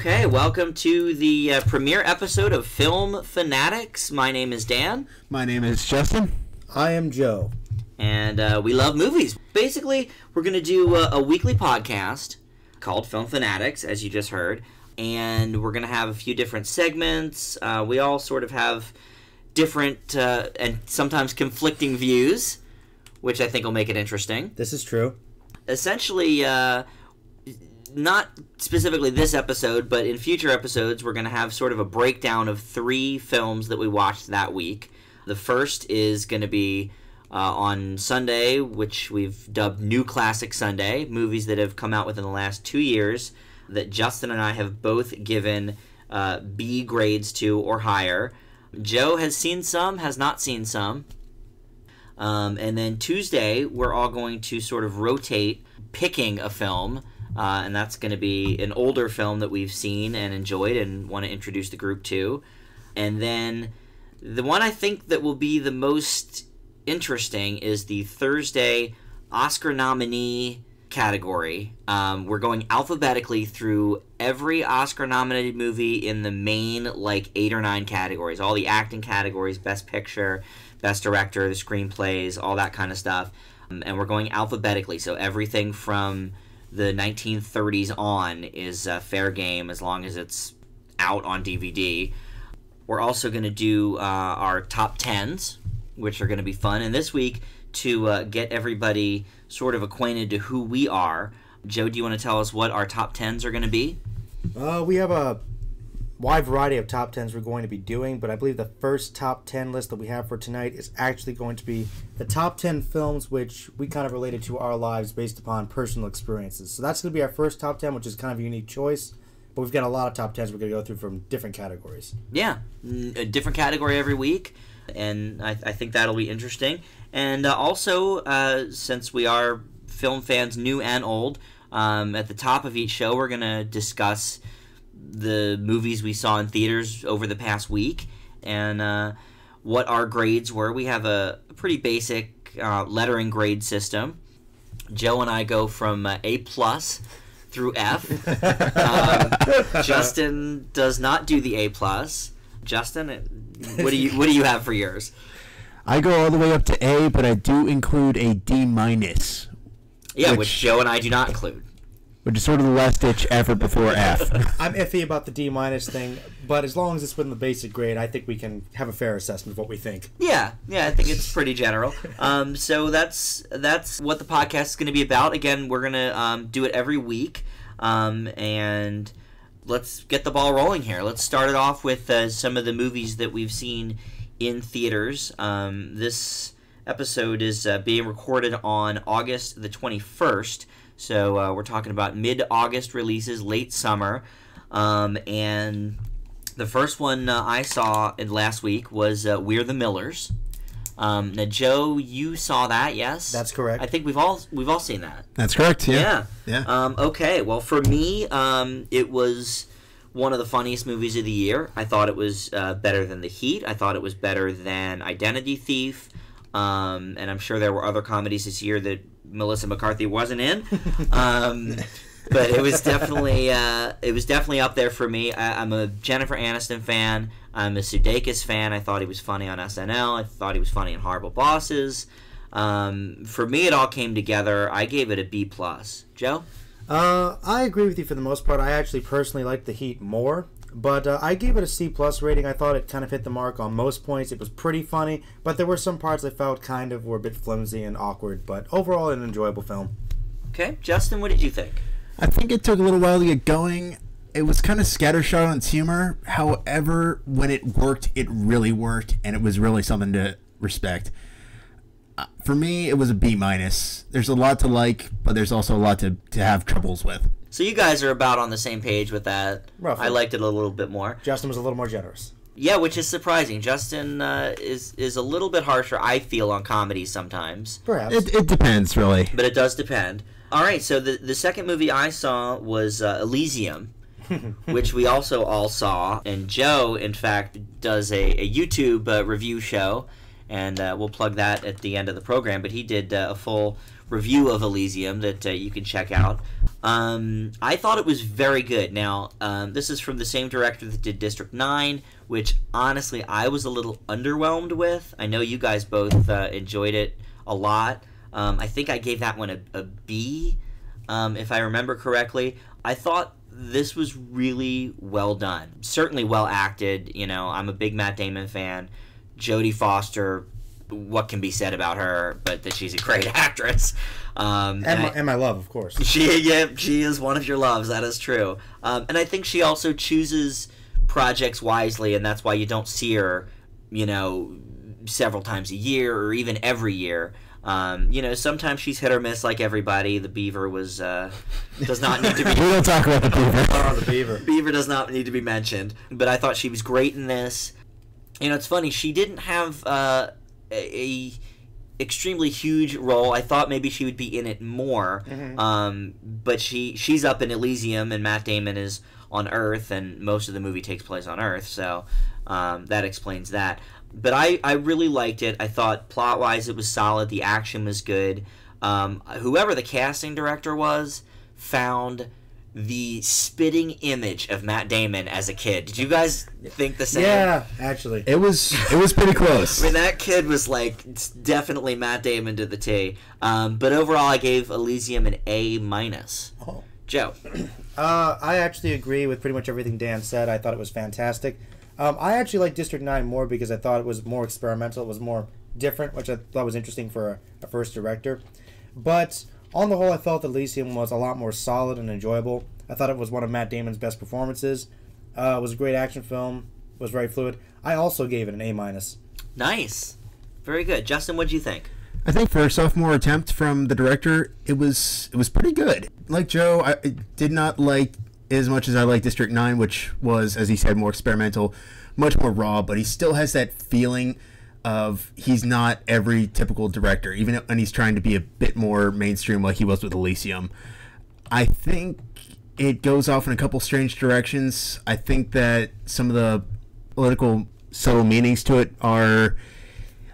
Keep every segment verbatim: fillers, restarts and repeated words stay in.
Okay, welcome to the uh, premiere episode of Film Fanatics. My name is Dan. My name is Justin. I am Joe. And uh, we love movies. Basically, we're going to do a, a weekly podcast called Film Fanatics, as you just heard. And we're going to have a few different segments. Uh, we all sort of have different uh, and sometimes conflicting views, which I think will make it interesting. This is true. Essentially... Uh, Not specifically this episode, but in future episodes, we're going to have sort of a breakdown of three films that we watched that week. The first is going to be uh, on Sunday, which we've dubbed New Classic Sunday, movies that have come out within the last two years that Justin and I have both given uh, B grades to or higher. Joe has seen some, has not seen some. Um, and then Tuesday, we're all going to sort of rotate picking a film. Uh, and that's going to be an older film that we've seen and enjoyed and want to introduce the group to. And then the one I think that will be the most interesting is the Thursday Oscar nominee category. Um, we're going alphabetically through every Oscar-nominated movie in the main, like, eight or nine categories. All the acting categories, Best Picture, Best Director, the screenplays, all that kind of stuff. Um, and we're going alphabetically, so everything from... the nineteen thirties on is uh, fair game as long as it's out on D V D. We're also going to do uh, our top tens, which are going to be fun. And this week, to uh, get everybody sort of acquainted to who we are, Joe, do you want to tell us what our top tens are going to be? Uh, we have a wide variety of top tens we're going to be doing, but I believe the first top ten list that we have for tonight is actually going to be the top ten films which we kind of related to our lives based upon personal experiences. So that's going to be our first top ten, which is kind of a unique choice, but we've got a lot of top tens we're going to go through from different categories. Yeah, a different category every week, and I, I think that'll be interesting. And uh, also, uh, since we are film fans, new and old, um, at the top of each show we're going to discuss the movies we saw in theaters over the past week and uh, what our grades were. We have a pretty basic uh, lettering grade system. Joe and I go from uh, A plus through F. um, Justin does not do the A plus. Justin, what do you what do you have for yours? I go all the way up to A, but I do include a D minus. Yeah, which, which Joe and I do not include. Which is sort of the last ditch effort before F. I'm iffy about the D minus thing, but as long as it's within the basic grade, I think we can have a fair assessment of what we think. Yeah, yeah, I think it's pretty general. Um, so that's that's what the podcast is going to be about. Again, we're going to um, do it every week, um, and let's get the ball rolling here. Let's start it off with uh, some of the movies that we've seen in theaters. Um, this episode is uh, being recorded on August the twenty-first. So uh, we're talking about mid-August releases, late summer. Um, and the first one uh, I saw in last week was uh, We're the Millers. Um, now, Joe, you saw that, yes? That's correct. I think we've all we've all seen that. That's correct, yeah. Yeah. yeah. Um, okay, well, for me, um, it was one of the funniest movies of the year. I thought it was uh, better than The Heat. I thought it was better than Identity Thief. Um, and I'm sure there were other comedies this year that Melissa McCarthy wasn't in, um, but it was definitely uh, it was definitely up there for me. I, I'm a Jennifer Aniston fan. I'm a Sudeikis fan. I thought he was funny on S N L. I thought he was funny in Horrible Bosses. Um, for me, it all came together. I gave it a B plus. Joe, uh, I agree with you for the most part. I actually personally liked The Heat more, but uh, I gave it a C plus rating. I thought it kind of hit the mark on most points. It was pretty funny, but there were some parts I felt kind of were a bit flimsy and awkward, but overall an enjoyable film. Okay, Justin, what did you think? I think it took a little while to get going. It was kind of scattershot on its humor. However, when it worked, it really worked, and it was really something to respect. Uh, for me, it was a B minus. There's a lot to like, but there's also a lot to, to have troubles with. So you guys are about on the same page with that. Roughly. I liked it a little bit more. Justin was a little more generous. Yeah, which is surprising. Justin uh, is is a little bit harsher, I feel, on comedy sometimes. Perhaps. It, it depends, really. But it does depend. All right, so the, the second movie I saw was uh, Elysium, which we also all saw. And Joe, in fact, does a, a YouTube uh, review show, and uh, we'll plug that at the end of the program. But he did uh, a full review of Elysium that uh, you can check out. Um, I thought it was very good. Now, um, this is from the same director that did District nine, which, honestly, I was a little underwhelmed with. I know you guys both uh, enjoyed it a lot. Um, I think I gave that one a, a B, um, if I remember correctly. I thought this was really well done. Certainly well acted. You know, I'm a big Matt Damon fan. Jodie Foster, what can be said about her but that she's a great actress. Um, and, and, my, I, and my love, of course. She, yeah, she is one of your loves, that is true. Um, and I think she also chooses projects wisely, and that's why you don't see her, you know, several times a year or even every year. Um, you know, sometimes she's hit or miss like everybody. The Beaver was, uh, does not need to be... We don't talk about the Beaver. Oh, the Beaver. Beaver does not need to be mentioned. But I thought she was great in this. You know, it's funny, she didn't have uh, a extremely huge role. I thought maybe she would be in it more, mm-hmm. um, but she she's up in Elysium, and Matt Damon is on Earth, and most of the movie takes place on Earth, so um, that explains that. But I, I really liked it. I thought plot-wise it was solid. The action was good. Um, whoever the casting director was found the spitting image of Matt Damon as a kid. Did you guys think the same? Yeah, actually. It was it was pretty close. I mean, that kid was like definitely Matt Damon to the T. Um, but overall, I gave Elysium an A minus. Oh. Joe? Uh, I actually agree with pretty much everything Dan said. I thought it was fantastic. Um, I actually liked District nine more because I thought it was more experimental. It was more different, which I thought was interesting for a, a first director. But on the whole, I felt Elysium was a lot more solid and enjoyable. I thought it was one of Matt Damon's best performances. Uh, it was a great action film. It was very fluid. I also gave it an A minus. Nice. Very good. Justin, what'd you think? I think for a sophomore attempt from the director, it was it was pretty good. Like Joe, I did not like as much as I like District nine, which was, as he said, more experimental, much more raw, but he still has that feeling of he's not every typical director, even when he's trying to be a bit more mainstream like he was with Elysium. I think it goes off in a couple strange directions. I think that some of the political subtle meanings to it are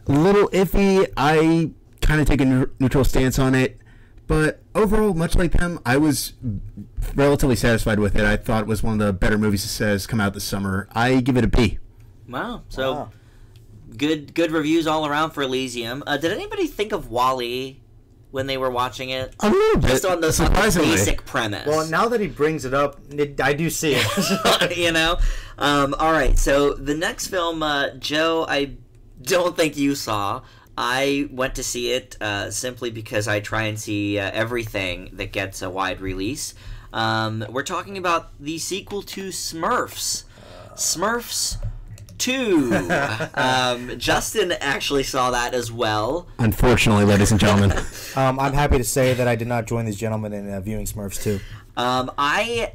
a little iffy. I kind of take a neutral stance on it, but overall, much like them, I was relatively satisfied with it. I thought it was one of the better movies that has come out this summer. I give it a B. Wow. So... Wow. Good good reviews all around for Elysium. Uh, did anybody think of WALL-E when they were watching it? A little bit. Just on the, on the basic premise. Well, now that he brings it up, it, I do see it. You know? Um, all right, so the next film, uh, Joe, I don't think you saw. I went to see it uh, simply because I try and see uh, everything that gets a wide release. Um, we're talking about the sequel to Smurfs. Smurfs... Two. Um, Justin actually saw that as well. Unfortunately, ladies and gentlemen. um, I'm happy to say that I did not join these gentlemen in uh, viewing Smurfs two. Um, I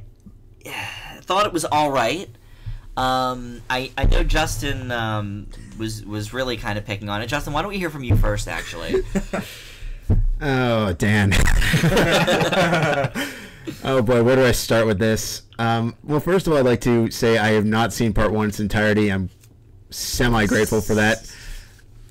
thought it was all right. Um, I, I know Justin um, was, was really kind of picking on it. Justin, why don't we hear from you first, actually? Oh, Dan. Oh boy, where do I start with this? Um, well, first of all, I'd like to say I have not seen part one in its entirety. I'm semi-grateful for that.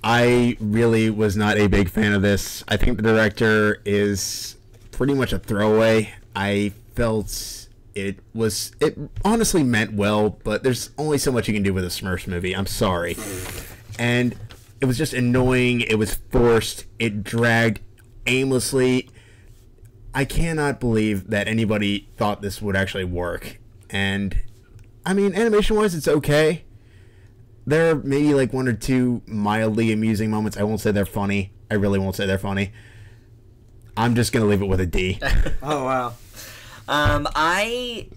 I really was not a big fan of this. I think the director is pretty much a throwaway. I felt it was... It honestly meant well, but there's only so much you can do with a Smurfs movie. I'm sorry. And it was just annoying. It was forced. It dragged aimlessly. I cannot believe that anybody thought this would actually work. And, I mean, animation-wise, it's okay. There are maybe, like, one or two mildly amusing moments. I won't say they're funny. I really won't say they're funny. I'm just going to leave it with a D. Oh, wow. Um, I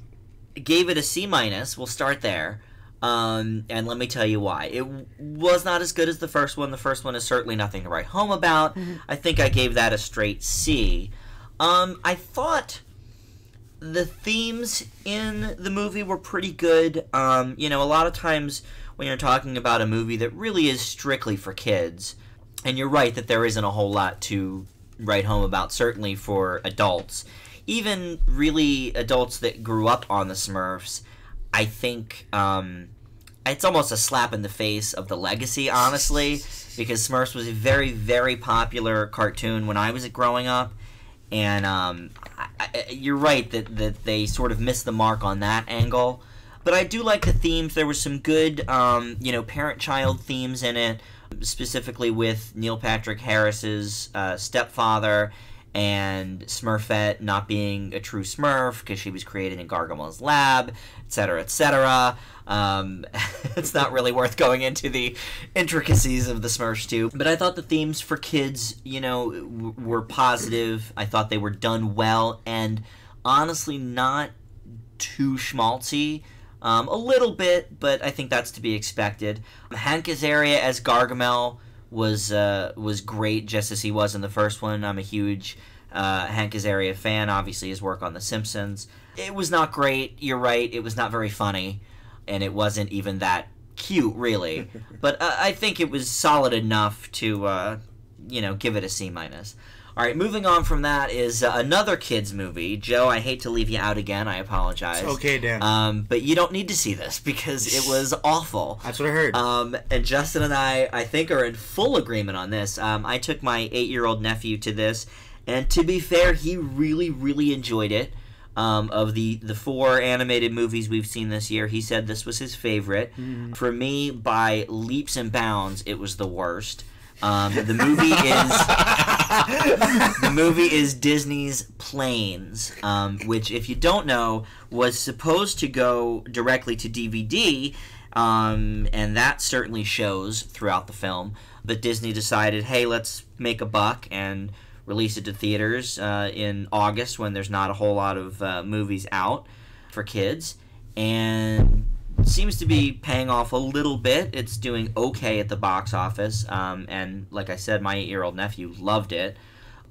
gave it a C minus. We'll start there. Um, and let me tell you why. It was not as good as the first one. The first one is certainly nothing to write home about. Mm-hmm. I think I gave that a straight C. Um, I thought the themes in the movie were pretty good. Um, you know, a lot of times when you're talking about a movie that really is strictly for kids, and you're right that there isn't a whole lot to write home about, certainly for adults. Even really adults that grew up on the Smurfs, I think um, it's almost a slap in the face of the legacy, honestly, because Smurfs was a very, very popular cartoon when I was growing up, and um, I, I, you're right that, that they sort of missed the mark on that angle. But I do like the themes. There was some good, um, you know, parent-child themes in it, specifically with Neil Patrick Harris's uh, stepfather and Smurfette not being a true Smurf because she was created in Gargamel's lab, et cetera, et cetera. Um, it's not really worth going into the intricacies of the Smurfs too. But I thought the themes for kids, you know, w were positive. I thought they were done well and honestly not too schmaltzy. Um, a little bit, but I think that's to be expected. Hank Azaria as Gargamel was uh, was great, just as he was in the first one. I'm a huge uh, Hank Azaria fan, obviously his work on The Simpsons. It was not great, you're right, it was not very funny, and it wasn't even that cute, really. But uh, I think it was solid enough to, uh, you know, give it a C minus. All right, moving on from that is uh, another kids' movie. Joe, I hate to leave you out again. I apologize. It's okay, Dan. Um, but you don't need to see this because it was awful. That's what I heard. Um, and Justin and I, I think, are in full agreement on this. Um, I took my eight-year-old nephew to this, and to be fair, he really, really enjoyed it. Um, of the, the four animated movies we've seen this year, he said this was his favorite. Mm. For me, by leaps and bounds, it was the worst. Um, the movie is the movie is Disney's Planes, um, which, if you don't know, was supposed to go directly to D V D, um, and that certainly shows throughout the film. But Disney decided, hey, let's make a buck and release it to theaters uh, in August when there's not a whole lot of uh, movies out for kids, and seems to be paying off a little bit. It's doing okay at the box office, um, and like I said, my eight-year-old nephew loved it.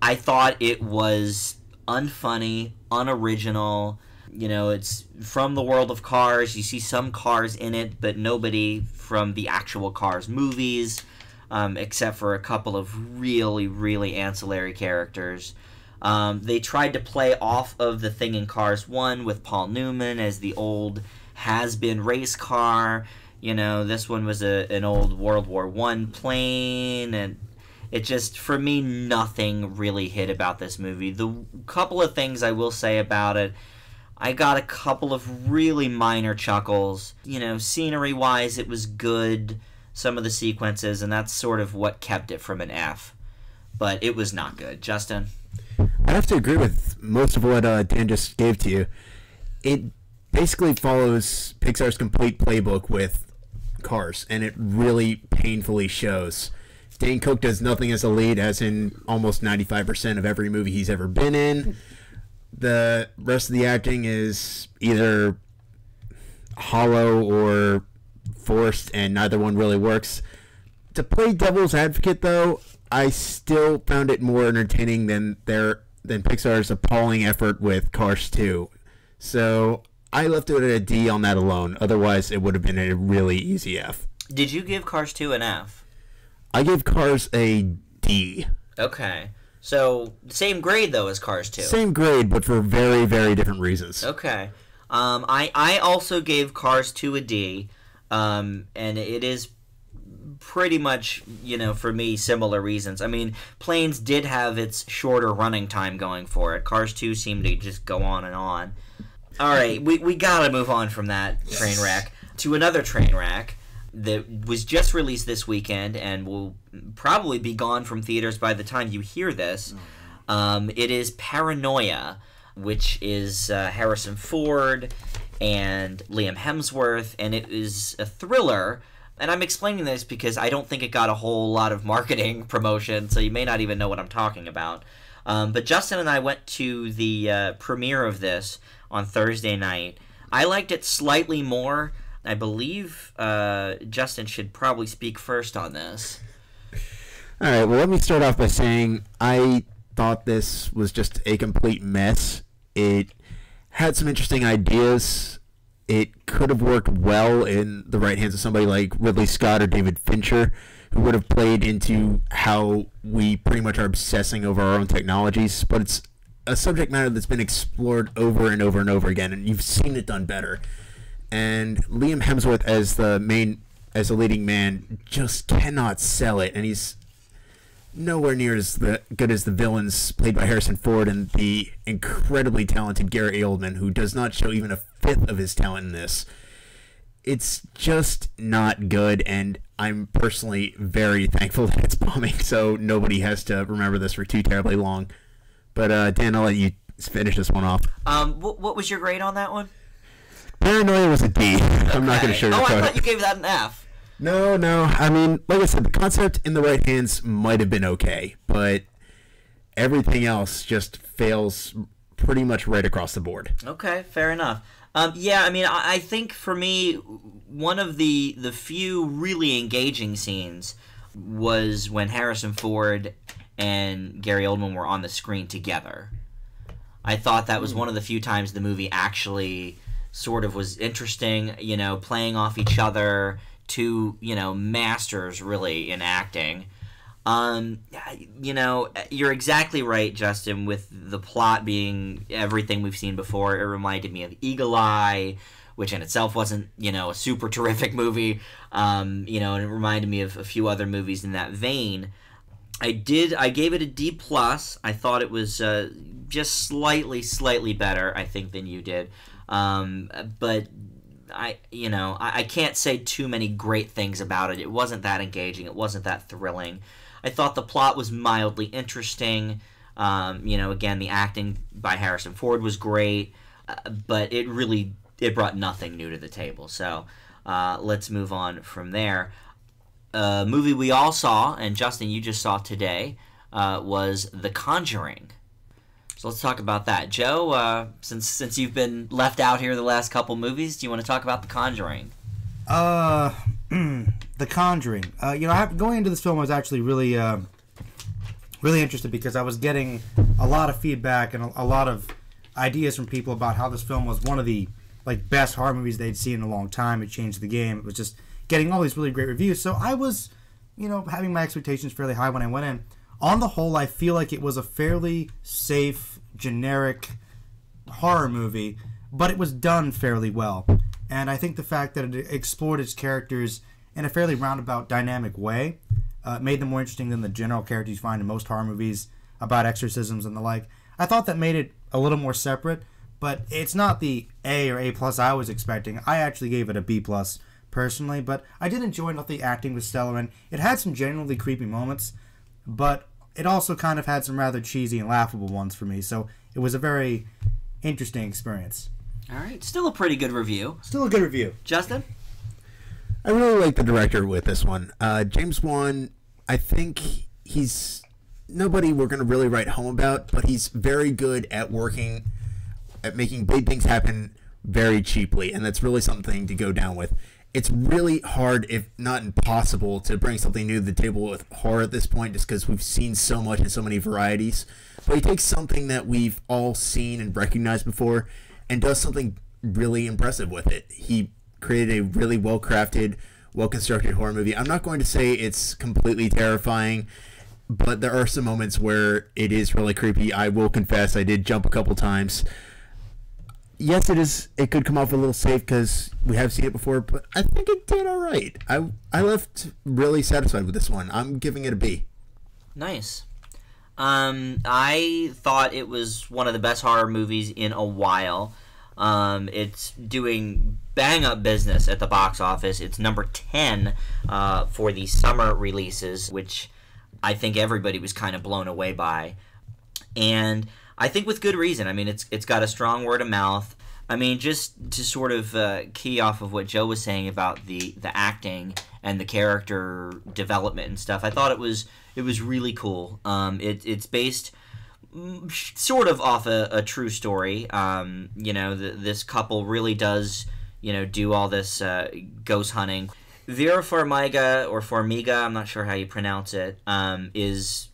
I thought it was unfunny, unoriginal. You know, it's from the world of Cars. You see some Cars in it, but nobody from the actual Cars movies, um, except for a couple of really, really ancillary characters. Um, they tried to play off of the thing in Cars one with Paul Newman as the old has-been race car. You know, this one was a, an old World War One plane, and it just, for me, nothing really hit about this movie. The couple of things I will say about it, I got a couple of really minor chuckles. You know, scenery-wise, it was good, some of the sequences, and that's sort of what kept it from an F. But it was not good. Justin? I have to agree with most of what uh, Dan just gave to you. It basically follows Pixar's complete playbook with Cars, and it really painfully shows. Dan Cook does nothing as a lead, as in almost ninety-five percent of every movie he's ever been in. The rest of the acting is either hollow or forced, and neither one really works. To play devil's advocate, though, I still found it more entertaining than their than Pixar's appalling effort with Cars two. So I left it at a D on that alone. Otherwise, it would have been a really easy F. Did you give Cars two an F? I gave Cars a D. Okay. So, same grade, though, as Cars two. Same grade, but for very, very different reasons. Okay. Um, I, I also gave Cars two a D, um, and it is pretty much, you know, for me, similar reasons. I mean, Planes did have its shorter running time going for it. Cars two seemed to just go on and on. All right, we, we got to move on from that train wreck to another train wreck that was just released this weekend and will probably be gone from theaters by the time you hear this. Um, it is Paranoia, which is uh, Harrison Ford and Liam Hemsworth, and it is a thriller. And I'm explaining this because I don't think it got a whole lot of marketing promotion, so you may not even know what I'm talking about. Um, but Justin and I went to the uh, premiere of this on Thursday night. I liked it slightly more. I believe uh, Justin should probably speak first on this. All right, well, let me start off by saying I thought this was just a complete mess. It had some interesting ideas. It could have worked well in the right hands of somebody like Ridley Scott or David Fincher, who would have played into how we pretty much are obsessing over our own technologies, but it's a subject matter that's been explored over and over and over again, and you've seen it done better. and Liam Hemsworth as the main, as the leading man, just cannot sell it, and he's nowhere near as the, good as the villains played by Harrison Ford and the incredibly talented Gary Oldman, who does not show even a fifth of his talent in this. It's just not good, and I'm personally very thankful that it's bombing, so nobody has to remember this for too terribly long. But, uh, Dan, I'll let you finish this one off. Um, what, what was your grade on that one? Paranoia was a D. Okay. I'm not going to sugarcoat it. Oh, I thought you gave that an F. No, no. I mean, like I said, the concept in the right hands might have been okay, but everything else just fails pretty much right across the board. Okay, fair enough. Um, yeah, I mean, I, I think for me, one of the, the few really engaging scenes was when Harrison Ford and Gary Oldman were on the screen together. I thought that was one of the few times the movie actually sort of was interesting, you know, playing off each other, two, you know, masters really in acting. Um, you know, you're exactly right, Justin, with the plot being everything we've seen before. It reminded me of Eagle Eye, which in itself wasn't, you know, a super terrific movie, um, you know, and it reminded me of a few other movies in that vein. I did, I gave it a D plus. I thought it was uh, just slightly, slightly better, I think, than you did. Um, but, I, you know, I, I can't say too many great things about it. It wasn't that engaging. It wasn't that thrilling. I thought the plot was mildly interesting. Um, you know, again, the acting by Harrison Ford was great. Uh, but it really, it brought nothing new to the table. So uh, let's move on from there. A movie we all saw, and Justin, you just saw today, uh, was The Conjuring. So let's talk about that. Joe, uh, since since you've been left out here the last couple movies, do you want to talk about The Conjuring? Uh, The Conjuring. Uh, you know, I have, going into this film, I was actually really, uh, really interested because I was getting a lot of feedback and a, a lot of ideas from people about how this film was one of the like best horror movies they'd seen in a long time. It changed the game. It was just getting all these really great reviews. So I was, you know, having my expectations fairly high when I went in. On the whole, I feel like it was a fairly safe, generic horror movie, but it was done fairly well. And I think the fact that it explored its characters in a fairly roundabout, dynamic way uh, made them more interesting than the general characters you find in most horror movies about exorcisms and the like. I thought that made it a little more separate, but it's not the A or A plus I was expecting. I actually gave it a B plus. Personally, but I did enjoy it. The acting was stellar, and it had some genuinely creepy moments, but it also kind of had some rather cheesy and laughable ones for me, so it was a very interesting experience. Alright, still a pretty good review. Still a good review. Justin? I really like the director with this one. Uh, James Wan, I think he's nobody we're going to really write home about, but he's very good at working, at making big things happen very cheaply, and that's really something to go down with. It's really hard, if not impossible, to bring something new to the table with horror at this point just because we've seen so much and so many varieties. But he takes something that we've all seen and recognized before and does something really impressive with it. He created a really well-crafted, well-constructed horror movie. I'm not going to say it's completely terrifying, but there are some moments where it is really creepy. I will confess, I did jump a couple times. Yes, it is. It could come off a little safe because we have seen it before, but I think it did all right. I I left really satisfied with this one. I'm giving it a B. Nice. Um, I thought it was one of the best horror movies in a while. Um, it's doing bang up business at the box office. It's number ten uh, for the summer releases, which I think everybody was kind of blown away by, and I think with good reason. I mean, it's it's got a strong word of mouth. I mean, just to sort of uh, key off of what Joe was saying about the, the acting and the character development and stuff, I thought it was it was really cool. Um, it, it's based sort of off a, a true story. Um, you know, the, this couple really does, you know, do all this uh, ghost hunting. Vera Farmiga, or Farmiga, I'm not sure how you pronounce it, um, is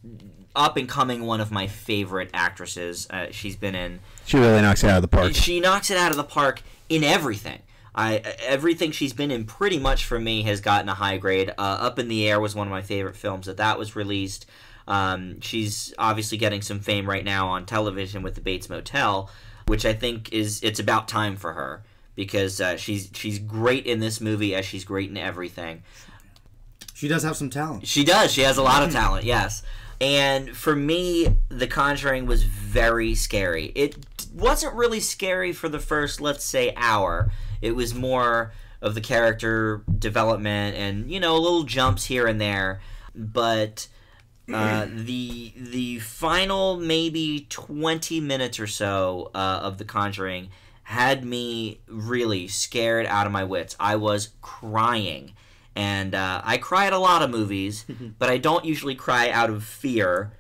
up-and-coming one of my favorite actresses. Uh, she's been in... She really knocks it out of the park. She knocks it out of the park in everything. I Everything she's been in pretty much for me has gotten a high grade. Uh, Up in the Air was one of my favorite films that that was released. Um, she's obviously getting some fame right now on television with The Bates Motel, which I think is it's about time for her. because uh, she's she's great in this movie as she's great in everything. She does have some talent. She does. She has a lot of talent, yes. And for me, The Conjuring was very scary. It wasn't really scary for the first, let's say, hour. It was more of the character development and, you know, little jumps here and there. But uh, the the final maybe twenty minutes or so uh, of The Conjuring had me really scared out of my wits. I was crying. And uh, I cry at a lot of movies, but I don't usually cry out of fear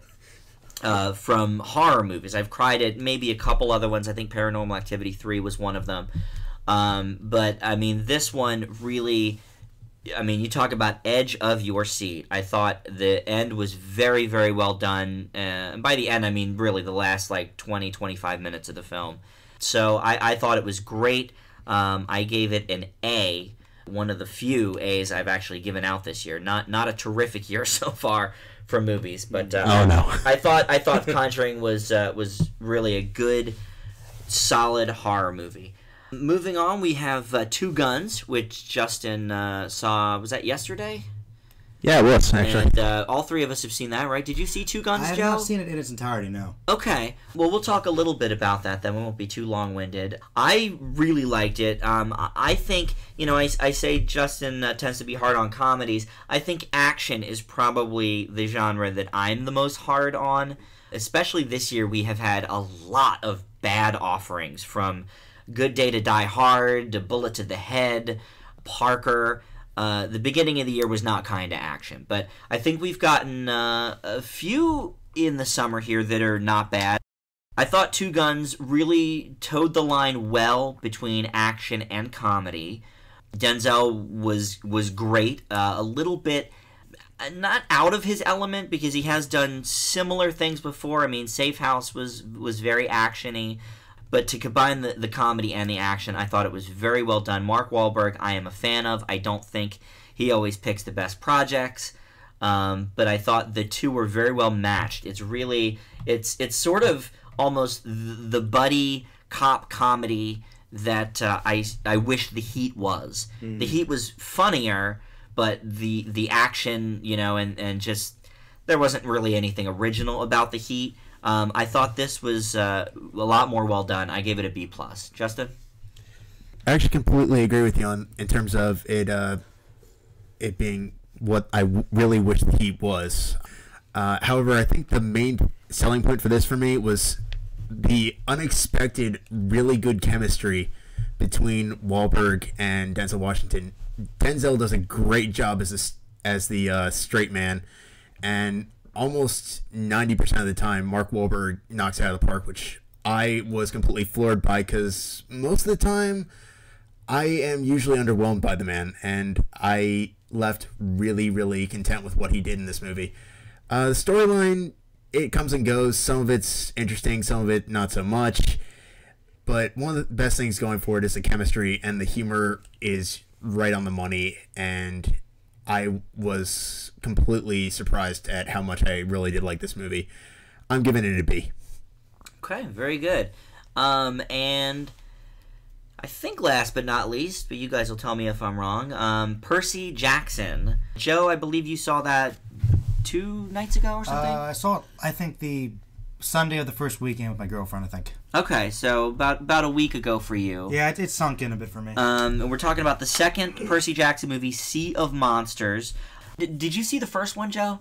uh, from horror movies. I've cried at maybe a couple other ones. I think Paranormal Activity three was one of them. Um, but, I mean, this one really, I mean, you talk about edge of your seat. I thought the end was very, very well done. Uh, and by the end, I mean really the last, like, twenty, twenty-five minutes of the film. So I, I thought it was great. Um, I gave it an A. One of the few A's I've actually given out this year. Not not a terrific year so far for movies, but uh, oh no, I thought I thought Conjuring was uh, was really a good, solid horror movie. Moving on, we have uh, Two Guns, which Justin uh, saw. Was that yesterday? Yeah, it was actually. And uh, all three of us have seen that, right? Did you see Two Guns, Joe? I have Joe? not seen it in its entirety, no. Okay. Well, we'll talk a little bit about that then. We won't be too long-winded. I really liked it. Um, I think, you know, I, I say Justin uh, tends to be hard on comedies. I think action is probably the genre that I'm the most hard on. Especially this year, we have had a lot of bad offerings, from Good Day to Die Hard to Bullet to the Head, Parker. Uh, the beginning of the year was not kind to action, but I think we've gotten uh, a few in the summer here that are not bad. I thought Two Guns really towed the line well between action and comedy. Denzel was was great, uh, a little bit not out of his element because he has done similar things before. I mean, Safe House was was very action-y. But to combine the, the comedy and the action, I thought it was very well done. Mark Wahlberg, I am a fan of. I don't think he always picks the best projects, um, but I thought the two were very well matched. It's really, it's it's sort of almost the buddy cop comedy that uh, I I wish The Heat was. Mm. The Heat was funnier, but the the action, you know, and and just there wasn't really anything original about The Heat. Um, I thought this was uh, a lot more well done. I gave it a B plus. Justin? I actually completely agree with you on in terms of it uh, it being what I w really wish The Heat was. Uh, however, I think the main selling point for this for me was the unexpected, really good chemistry between Wahlberg and Denzel Washington. Denzel does a great job as, a, as the uh, straight man, and almost ninety percent of the time, Mark Wahlberg knocks it out of the park, which I was completely floored by because most of the time, I am usually underwhelmed by the man, and I left really, really content with what he did in this movie. Uh, the storyline, it comes and goes. Some of it's interesting, some of it not so much, but one of the best things going forward is the chemistry, and the humor is right on the money, and I was completely surprised at how much I really did like this movie. I'm giving it a B. Okay, very good. Um, and I think last but not least, but you guys will tell me if I'm wrong, um, Percy Jackson. Joe, I believe you saw that two nights ago or something? Uh, I saw it, I think, the Sunday of the first weekend with my girlfriend, I think. Okay, so about about a week ago for you. Yeah, it, it sunk in a bit for me. Um, and we're talking about the second Percy Jackson movie, Sea of Monsters. D did you see the first one, Joe?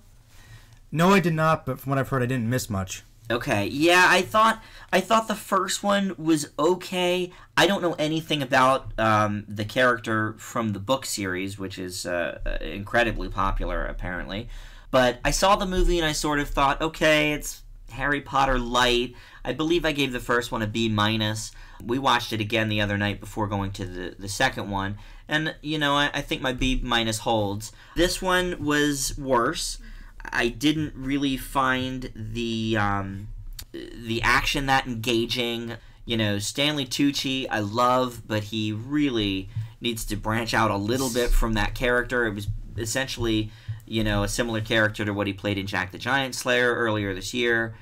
No, I did not, but from what I've heard, I didn't miss much. Okay, yeah, I thought I thought the first one was okay. I don't know anything about um, the character from the book series, which is uh, incredibly popular, apparently. But I saw the movie, and I sort of thought, okay, it's Harry Potter light. I believe I gave the first one a B minus. We watched it again the other night before going to the, the second one. And, you know, I, I think my B minus holds. This one was worse. I didn't really find the, um, the action that engaging. You know, Stanley Tucci I love, but he really needs to branch out a little bit from that character. It was essentially, you know, a similar character to what he played in Jack the Giant Slayer earlier this year.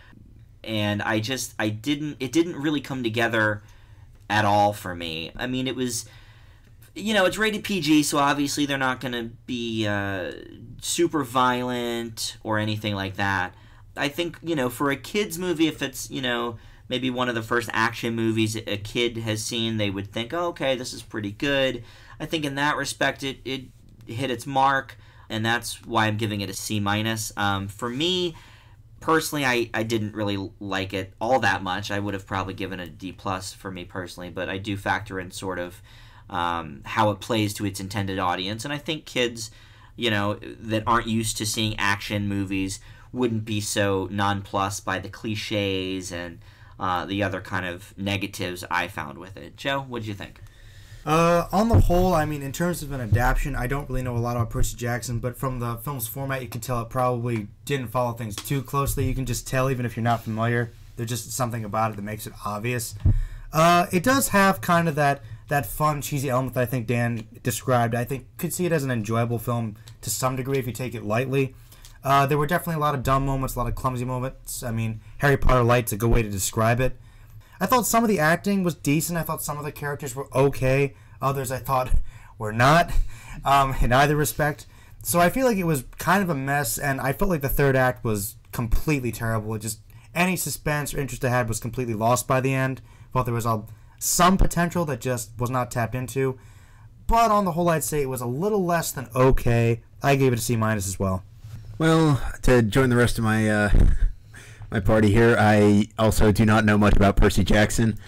And I just, I didn't, it didn't really come together at all for me. I mean, it was, you know, it's rated P G, so obviously they're not going to be uh, super violent or anything like that. I think, you know, for a kid's movie, if it's, you know, maybe one of the first action movies a kid has seen, they would think, oh, okay, this is pretty good. I think in that respect, it, it hit its mark, and that's why I'm giving it a C minus. Um, for me, personally, I, I didn't really like it all that much. I would have probably given it a D plus for me personally, but I do factor in sort of um, how it plays to its intended audience. And I think kids, you know, that aren't used to seeing action movies wouldn't be so nonplussed by the cliches and uh, the other kind of negatives I found with it. Joe, what'd you think? Uh, on the whole, I mean, in terms of an adaptation, I don't really know a lot about Percy Jackson, but from the film's format, you can tell it probably didn't follow things too closely. You can just tell, even if you're not familiar, there's just something about it that makes it obvious. Uh, it does have kind of that, that fun, cheesy element that I think Dan described. I think could see it as an enjoyable film to some degree if you take it lightly. Uh, there were definitely a lot of dumb moments, a lot of clumsy moments. I mean, Harry Potter Light's a good way to describe it. I thought some of the acting was decent. I thought some of the characters were okay. Others I thought were not, um, in either respect. So I feel like it was kind of a mess, and I felt like the third act was completely terrible. It just, any suspense or interest I had was completely lost by the end. I thought there was all, some potential that just was not tapped into. But on the whole, I'd say it was a little less than okay. I gave it a C minus as well. Well, to join the rest of my... Uh... my party here, I also do not know much about Percy Jackson,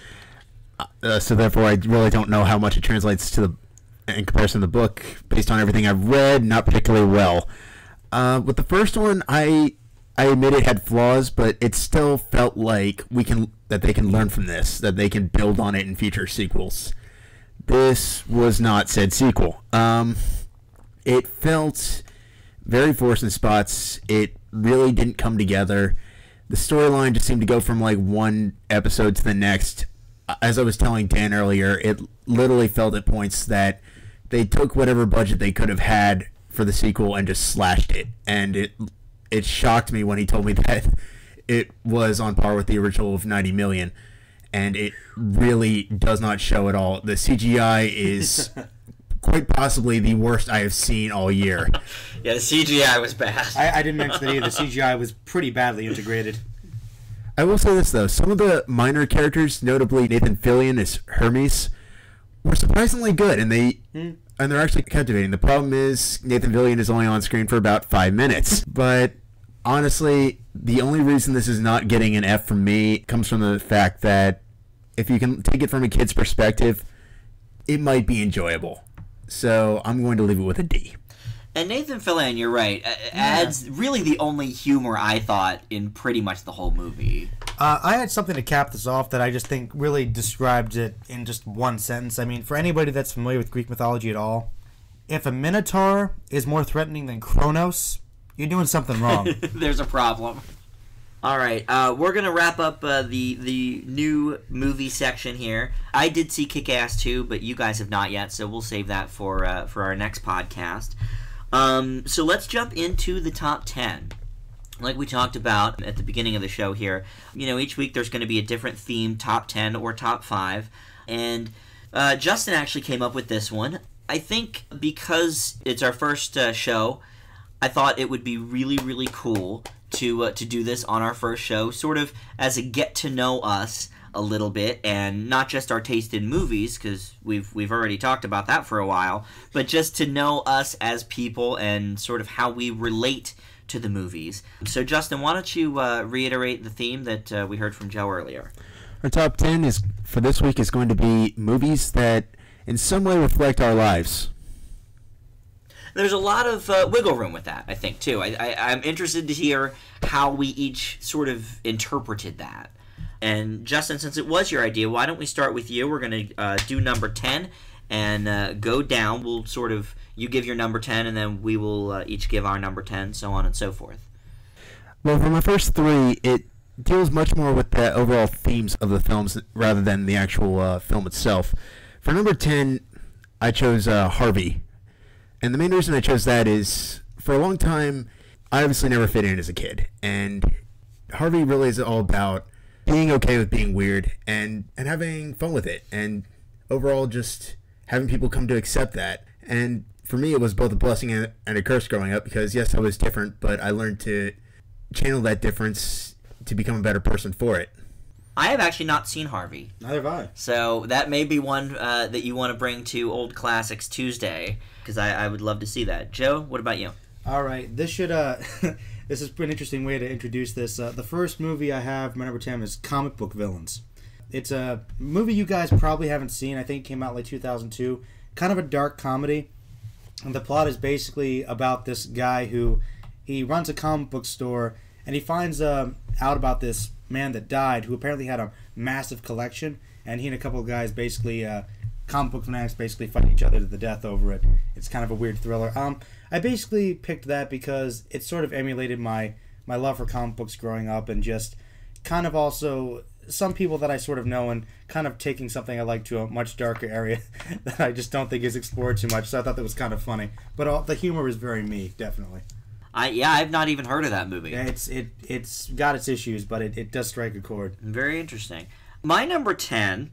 uh, so therefore I really don't know how much it translates to the in comparison to the book. Based on everything I've read, not particularly well. Uh, with the first one, I I admit it had flaws, but it still felt like we can that they can learn from this, that they can build on it in future sequels. This was not said sequel. Um, it felt very forced in spots. It really didn't come together. The storyline just seemed to go from, like, one episode to the next. As I was telling Dan earlier, it literally felt at points that they took whatever budget they could have had for the sequel and just slashed it. And it it shocked me when he told me that it was on par with the original of ninety million dollars. And it really does not show at all. The C G I is... quite possibly the worst I have seen all year. Yeah, the C G I was bad. I, I didn't mention that either. The C G I was pretty badly integrated. I will say this, though. Some of the minor characters, notably Nathan Fillion as Hermes, were surprisingly good, and, they, mm. and they're actually captivating. The problem is Nathan Fillion is only on screen for about five minutes. But honestly, the only reason this is not getting an F from me comes from the fact that if you can take it from a kid's perspective, it might be enjoyable. So I'm going to leave it with a D. And Nathan Fillion, you're right, adds yeah. really the only humor I thought in pretty much the whole movie. Uh, I had something to cap this off that I just think really described it in just one sentence. I mean, for anybody that's familiar with Greek mythology at all, if a Minotaur is more threatening than Kronos, you're doing something wrong. There's a problem. All right, uh, we're going to wrap up uh, the the new movie section here. I did see Kick-Ass two, but you guys have not yet, so we'll save that for uh, for our next podcast. Um, so let's jump into the top ten. Like we talked about at the beginning of the show here, you know, each week there's going to be a different theme, top ten or top five. And uh, Justin actually came up with this one. I think because it's our first uh, show, I thought it would be really, really cool to uh, to do this on our first show, sort of as a get to know us a little bit, and not just our taste in movies, because we've we've already talked about that for a while, but just to know us as people and sort of how we relate to the movies. So Justin, why don't you uh, reiterate the theme that uh, we heard from Joe earlier? Our top ten is for this week is going to be movies that in some way reflect our lives. There's a lot of uh, wiggle room with that, I think, too. I, I, I'm interested to hear how we each sort of interpreted that. And, Justin, since it was your idea, why don't we start with you? We're going to uh, do number ten and uh, go down. We'll sort of – you give your number ten, and then we will uh, each give our number ten, so on and so forth. Well, for my first three, it deals much more with the overall themes of the films rather than the actual uh, film itself. For number ten, I chose uh, Harvey. And the main reason I chose that is, for a long time, I obviously never fit in as a kid. And Harvey really is all about being okay with being weird and and having fun with it, and overall just having people come to accept that. And for me, it was both a blessing and a curse growing up, because yes, I was different, but I learned to channel that difference to become a better person for it. I have actually not seen Harvey. Neither have I. So that may be one uh, that you want to bring to Old Classics Tuesday, because I, I would love to see that. Joe, what about you? All right, this should uh, this is an interesting way to introduce this. Uh, the first movie I have, my number ten, is Comic Book Villains. It's a movie you guys probably haven't seen. I think it came out like two thousand two. Kind of a dark comedy. And the plot is basically about this guy who, he runs a comic book store, and he finds uh, out about this man that died, who apparently had a massive collection, and he and a couple of guys, basically uh, comic book fanatics, basically fight each other to the death over it. It's kind of a weird thriller. Um, I basically picked that because it sort of emulated my my love for comic books growing up, and just kind of also some people that I sort of know, and kind of taking something I like to a much darker area that I just don't think is explored too much. So I thought that was kind of funny, but all, the humor is very me, definitely. I, yeah, I've not even heard of that movie. Yeah, it's it it's got its issues, but it, it does strike a chord. Very interesting. My number ten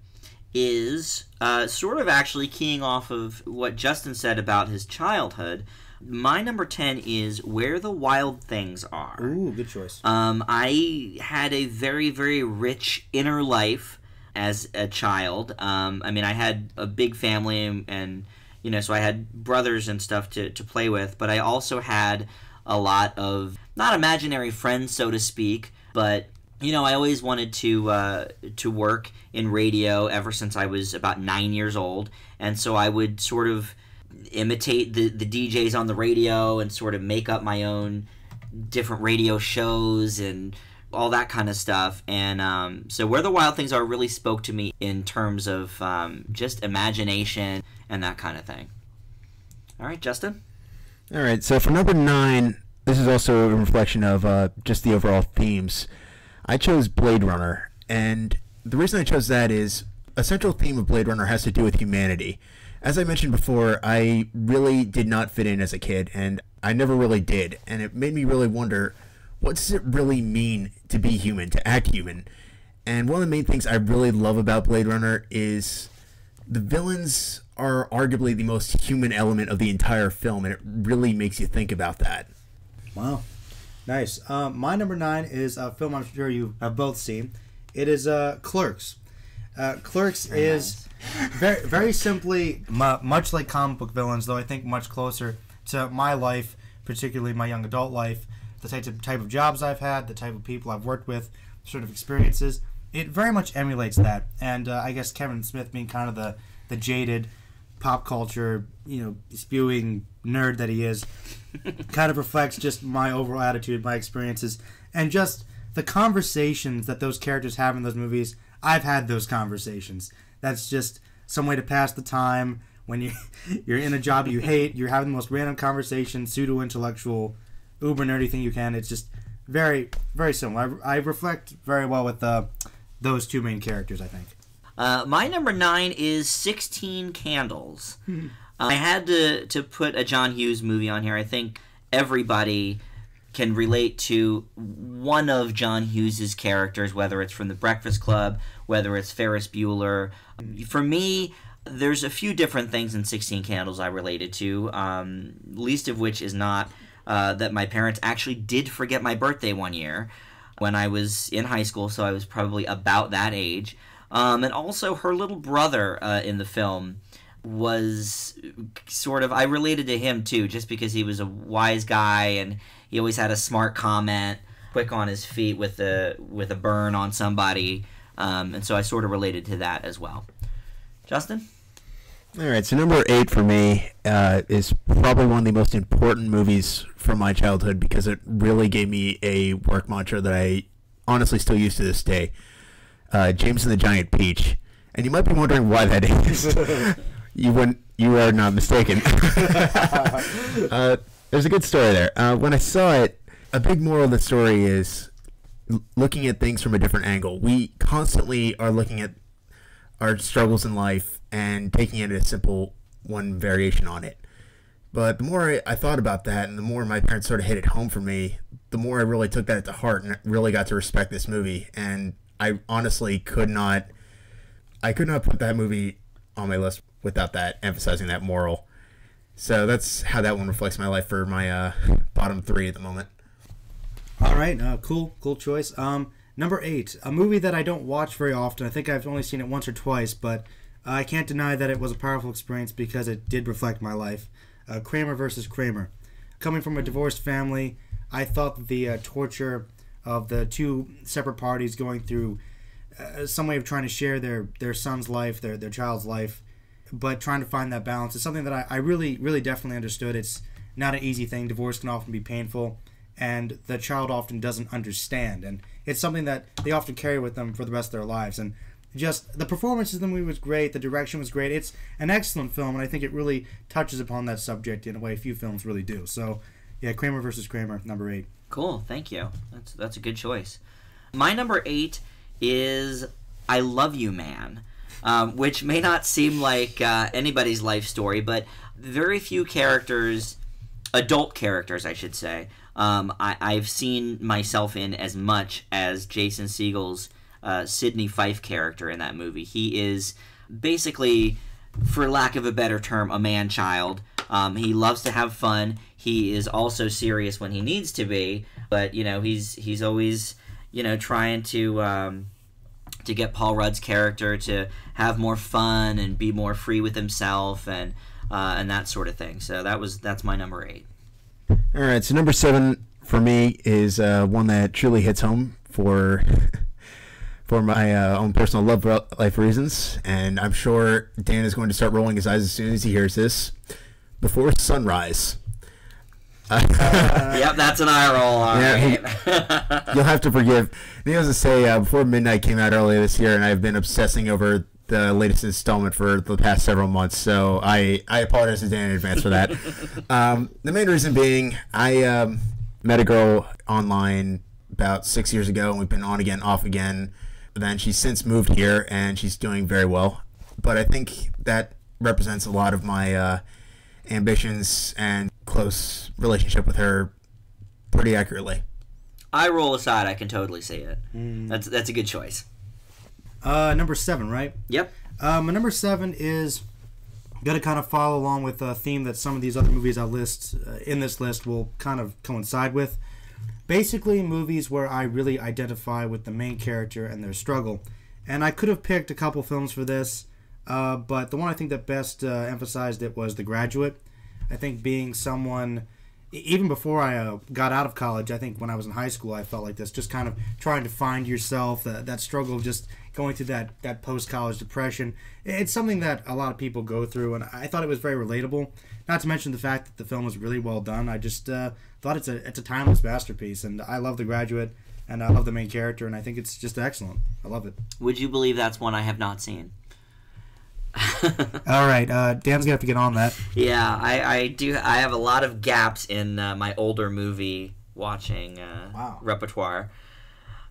is uh, sort of actually keying off of what Justin said about his childhood. My number ten is Where the Wild Things Are. Ooh, good choice. Um, I had a very, very rich inner life as a child. Um, I mean, I had a big family, and you know, so I had brothers and stuff to to play with, but I also had a lot of, not imaginary friends, so to speak, but, you know, I always wanted to uh, to work in radio ever since I was about nine years old, and so I would sort of imitate the, the D Js on the radio and sort of make up my own different radio shows and all that kind of stuff, and um, so Where the Wild Things Are really spoke to me in terms of um, just imagination and that kind of thing. All right, Justin? All right, so for number nine, this is also a reflection of uh, just the overall themes. I chose Blade Runner, and the reason I chose that is a central theme of Blade Runner has to do with humanity. As I mentioned before, I really did not fit in as a kid, and I never really did, and it made me really wonder, what does it really mean to be human, to act human? And one of the main things I really love about Blade Runner is the villains are arguably the most human element of the entire film, and it really makes you think about that. Wow. Nice. Uh, my number nine is a film I'm sure you have both seen. It is uh, Clerks. Uh, Clerks very is nice. very, very simply, much like Comic Book Villains, though I think much closer to my life, particularly my young adult life, the type of, type of jobs I've had, the type of people I've worked with, sort of experiences. It very much emulates that, and uh, I guess Kevin Smith being kind of the, the jaded pop culture, you know, spewing nerd that he is, kind of reflects just my overall attitude, my experiences, and just the conversations that those characters have in those movies. I've had those conversations. That's just some way to pass the time when you, you're in a job you hate, you're having the most random conversation, pseudo-intellectual, uber-nerdy thing you can. It's just very, very similar. I, I reflect very well with uh, those two main characters, I think. Uh, my number nine is sixteen Candles. uh, I had to, to put a John Hughes movie on here. I think everybody can relate to one of John Hughes's characters, whether it's from The Breakfast Club, whether it's Ferris Bueller. For me, there's a few different things in sixteen Candles I related to, um, least of which is not uh, that my parents actually did forget my birthday one year when I was in high school, so I was probably about that age. Um, and also, her little brother uh, in the film was sort of... I related to him, too, just because he was a wise guy, and he always had a smart comment, quick on his feet with a, with a burn on somebody. Um, and so I sort of related to that as well. Justin? All right, so number eight for me uh, is probably one of the most important movies from my childhood, because it really gave me a work mantra that I honestly still use to this day. Uh, James and the Giant Peach. And you might be wondering why that is. you wouldn't, you are not mistaken. uh, there's a good story there. Uh, when I saw it, a big moral of the story is looking at things from a different angle. We constantly are looking at our struggles in life and taking it a simple one variation on it. But the more I, I thought about that, and the more my parents sort of hit it home for me, the more I really took that to heart and really got to respect this movie. And... I I honestly could not, I could not put that movie on my list without that, emphasizing that moral. So that's how that one reflects my life for my uh, bottom three at the moment. All right, uh, cool, cool choice. Um, number eight, a movie that I don't watch very often. I think I've only seen it once or twice, but I can't deny that it was a powerful experience because it did reflect my life. Uh, Kramer versus. Kramer. Coming from a divorced family, I thought that the uh, torture of the two separate parties going through uh, some way of trying to share their, their son's life, their, their child's life, but trying to find that balance is something that I, I really, really definitely understood. It's not an easy thing. Divorce can often be painful, and the child often doesn't understand. And it's something that they often carry with them for the rest of their lives. And just the performances in the movie was great. The direction was great. It's an excellent film, and I think it really touches upon that subject in a way few films really do. So, yeah, Kramer versus. Kramer, number eight. Cool. Thank you. That's, that's a good choice. My number eight is I Love You, Man, um, which may not seem like uh, anybody's life story, but very few characters, adult characters, I should say, um, I, I've seen myself in as much as Jason Segel's Uh, Sidney Fife character in that movie. He is basically, for lack of a better term, a man-child. Um, he loves to have fun. He is also serious when he needs to be, but you know he's he's always you know trying to um, to get Paul Rudd's character to have more fun and be more free with himself and uh, and that sort of thing. So that was that's my number eight. All right, so number seven for me is uh, one that truly hits home for. for my uh, own personal love life reasons, and I'm sure Dan is going to start rolling his eyes as soon as he hears this. Before Sunrise. Uh, uh, yep, that's an eye roll. All yeah, right. You'll have to forgive. Needless to say, uh, Before Midnight came out earlier this year, and I've been obsessing over the latest installment for the past several months, so I, I apologize to Dan in advance for that. um, the main reason being, I um, met a girl online about six years ago, and we've been on again, off again. Then she's since moved here, and she's doing very well. But I think that represents a lot of my uh, ambitions and close relationship with her pretty accurately. I roll aside, I can totally see it. Mm. That's that's a good choice. Uh, number seven, right? Yep. Um, number seven is got to kind of follow along with a theme that some of these other movies I list uh, in this list will kind of coincide with. Basically, movies where I really identify with the main character and their struggle. And I could have picked a couple films for this, uh, but the one I think that best uh, emphasized it was The Graduate. I think being someone, even before I uh, got out of college, I think when I was in high school I felt like this, just kind of trying to find yourself, uh, that struggle of just going through that, that post-college depression. It's something that a lot of people go through, and I thought it was very relatable. Not to mention the fact that the film was really well done. I just uh, thought it's a it's a timeless masterpiece, and I love The Graduate, and I love the main character, and I think it's just excellent. I love it. Would you believe that's one I have not seen? All right, uh, Dan's gonna have to get on that. Yeah, I, I do. I have a lot of gaps in uh, my older movie watching uh, wow. repertoire.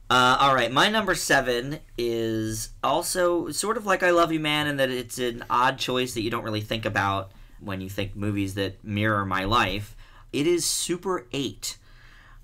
Uh, all right, my number seven is also sort of like I Love You, Man, in that it's an odd choice that you don't really think about when you think movies that mirror my life. It is Super eight.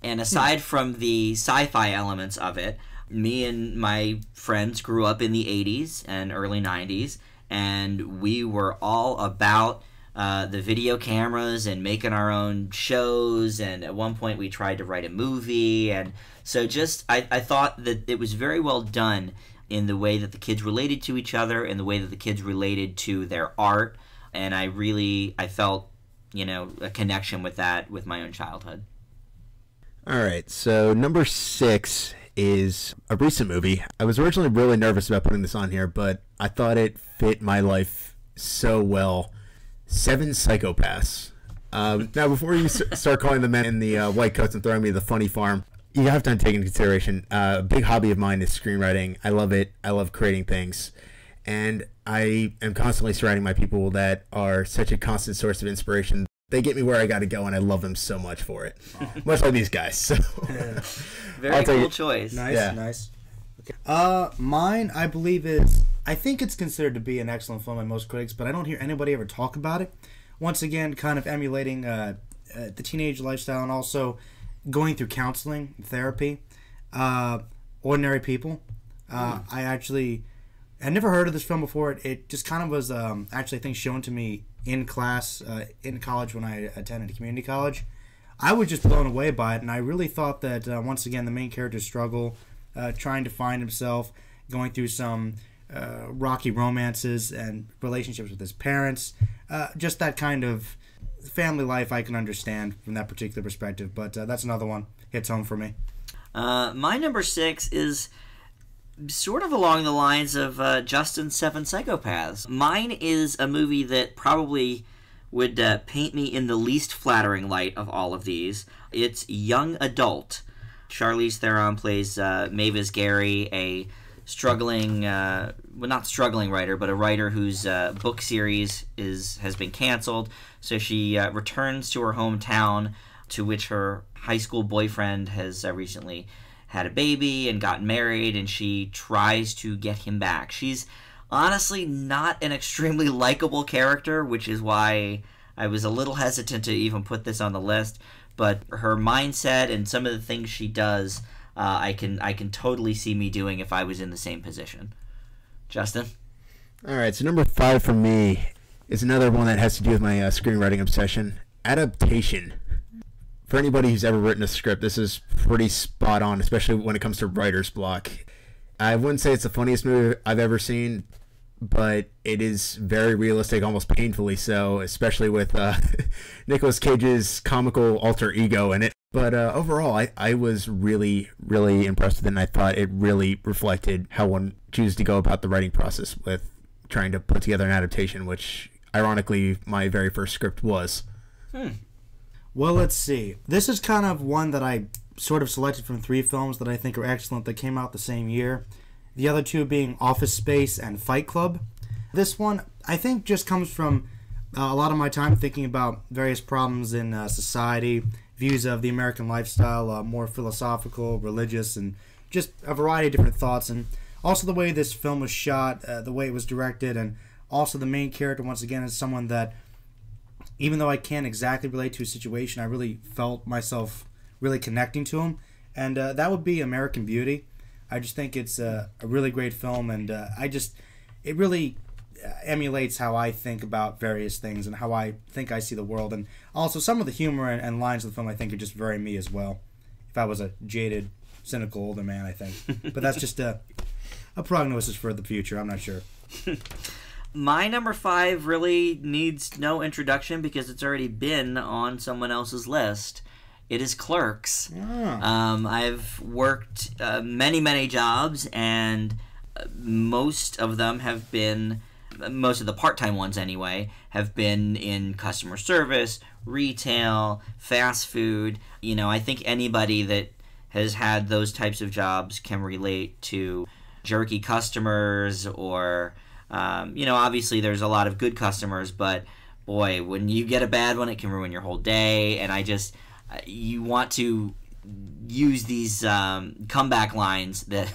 And aside from the sci-fi elements of it, me and my friends grew up in the eighties and early nineties, and we were all about uh, the video cameras and making our own shows, and at one point we tried to write a movie. And so just I, I thought that it was very well done in the way that the kids related to each other and the way that the kids related to their art. And I really, I felt, you know, a connection with that, with my own childhood. All right, so number six is a recent movie. I was originally really nervous about putting this on here, but I thought it fit my life so well. Seven Psychopaths. Um, now, before you start calling the men in the uh, white coats and throwing me the funny farm, you have to take into consideration uh, a big hobby of mine is screenwriting. I love it. I love creating things. And I am constantly surrounding my people that are such a constant source of inspiration. They get me where I got to go, and I love them so much for it. Oh. Much like these guys. So. Yeah. Very cool you. Choice. Nice, yeah. nice. Okay. Uh, mine, I believe, is... I think it's considered to be an excellent film by most critics, but I don't hear anybody ever talk about it. Once again, kind of emulating uh, uh, the teenage lifestyle and also going through counseling, therapy, uh, Ordinary People. Uh, mm. I actually had never heard of this film before. It, it just kind of was um, actually a thing shown to me in class, uh, in college when I attended community college. I was just blown away by it, and I really thought that, uh, once again, the main character's struggle, uh, trying to find himself, going through some uh, rocky romances and relationships with his parents, uh, just that kind of family life I can understand from that particular perspective. But uh, that's another one. Hits home for me. Uh, my number six is sort of along the lines of uh, Justin's Seven Psychopaths. Mine is a movie that probably would uh, paint me in the least flattering light of all of these. It's Young Adult. Charlize Theron plays uh, Mavis Gary, a struggling, uh, well, not struggling writer, but a writer whose uh, book series is has been canceled. So she uh, returns to her hometown, to which her high school boyfriend has uh, recently had a baby and got married, and she tries to get him back. She's honestly not an extremely likable character, which is why I was a little hesitant to even put this on the list, but her mindset and some of the things she does, uh, I can I can totally see me doing if I was in the same position. Justin? All right, so number five for me is another one that has to do with my uh, screenwriting obsession, Adaptation. For anybody who's ever written a script, this is pretty spot on, especially when it comes to writer's block. I wouldn't say it's the funniest movie I've ever seen, but it is very realistic, almost painfully so, especially with uh, Nicolas Cage's comical alter ego in it. But uh, overall, I, I was really, really impressed with it, and I thought it really reflected how one chooses to go about the writing process with trying to put together an adaptation, which, ironically, my very first script was. Hmm. Well, let's see. This is kind of one that I sort of selected from three films that I think are excellent that came out the same year. The other two being Office Space and Fight Club. This one, I think, just comes from uh, a lot of my time thinking about various problems in uh, society, views of the American lifestyle, uh, more philosophical, religious, and just a variety of different thoughts. And also the way this film was shot, uh, the way it was directed, and also the main character, once again, is someone that, even though I can't exactly relate to a situation, I really felt myself really connecting to him, and uh, that would be American Beauty. I just think it's uh, a really great film, and uh, I just it really uh, emulates how I think about various things and how I think I see the world, and also some of the humor and, and lines of the film I think are just very me as well, if I was a jaded, cynical older man, I think. But that's just a, a prognosis for the future. I'm not sure. My number five really needs no introduction because it's already been on someone else's list. It is Clerks. Yeah. Um, I've worked uh, many, many jobs, and most of them have been, most of the part-time ones anyway, have been in customer service, retail, fast food. You know, I think anybody that has had those types of jobs can relate to jerky customers or, um, you know, obviously there's a lot of good customers, but boy, when you get a bad one, it can ruin your whole day, and I just... you want to use these um, comeback lines that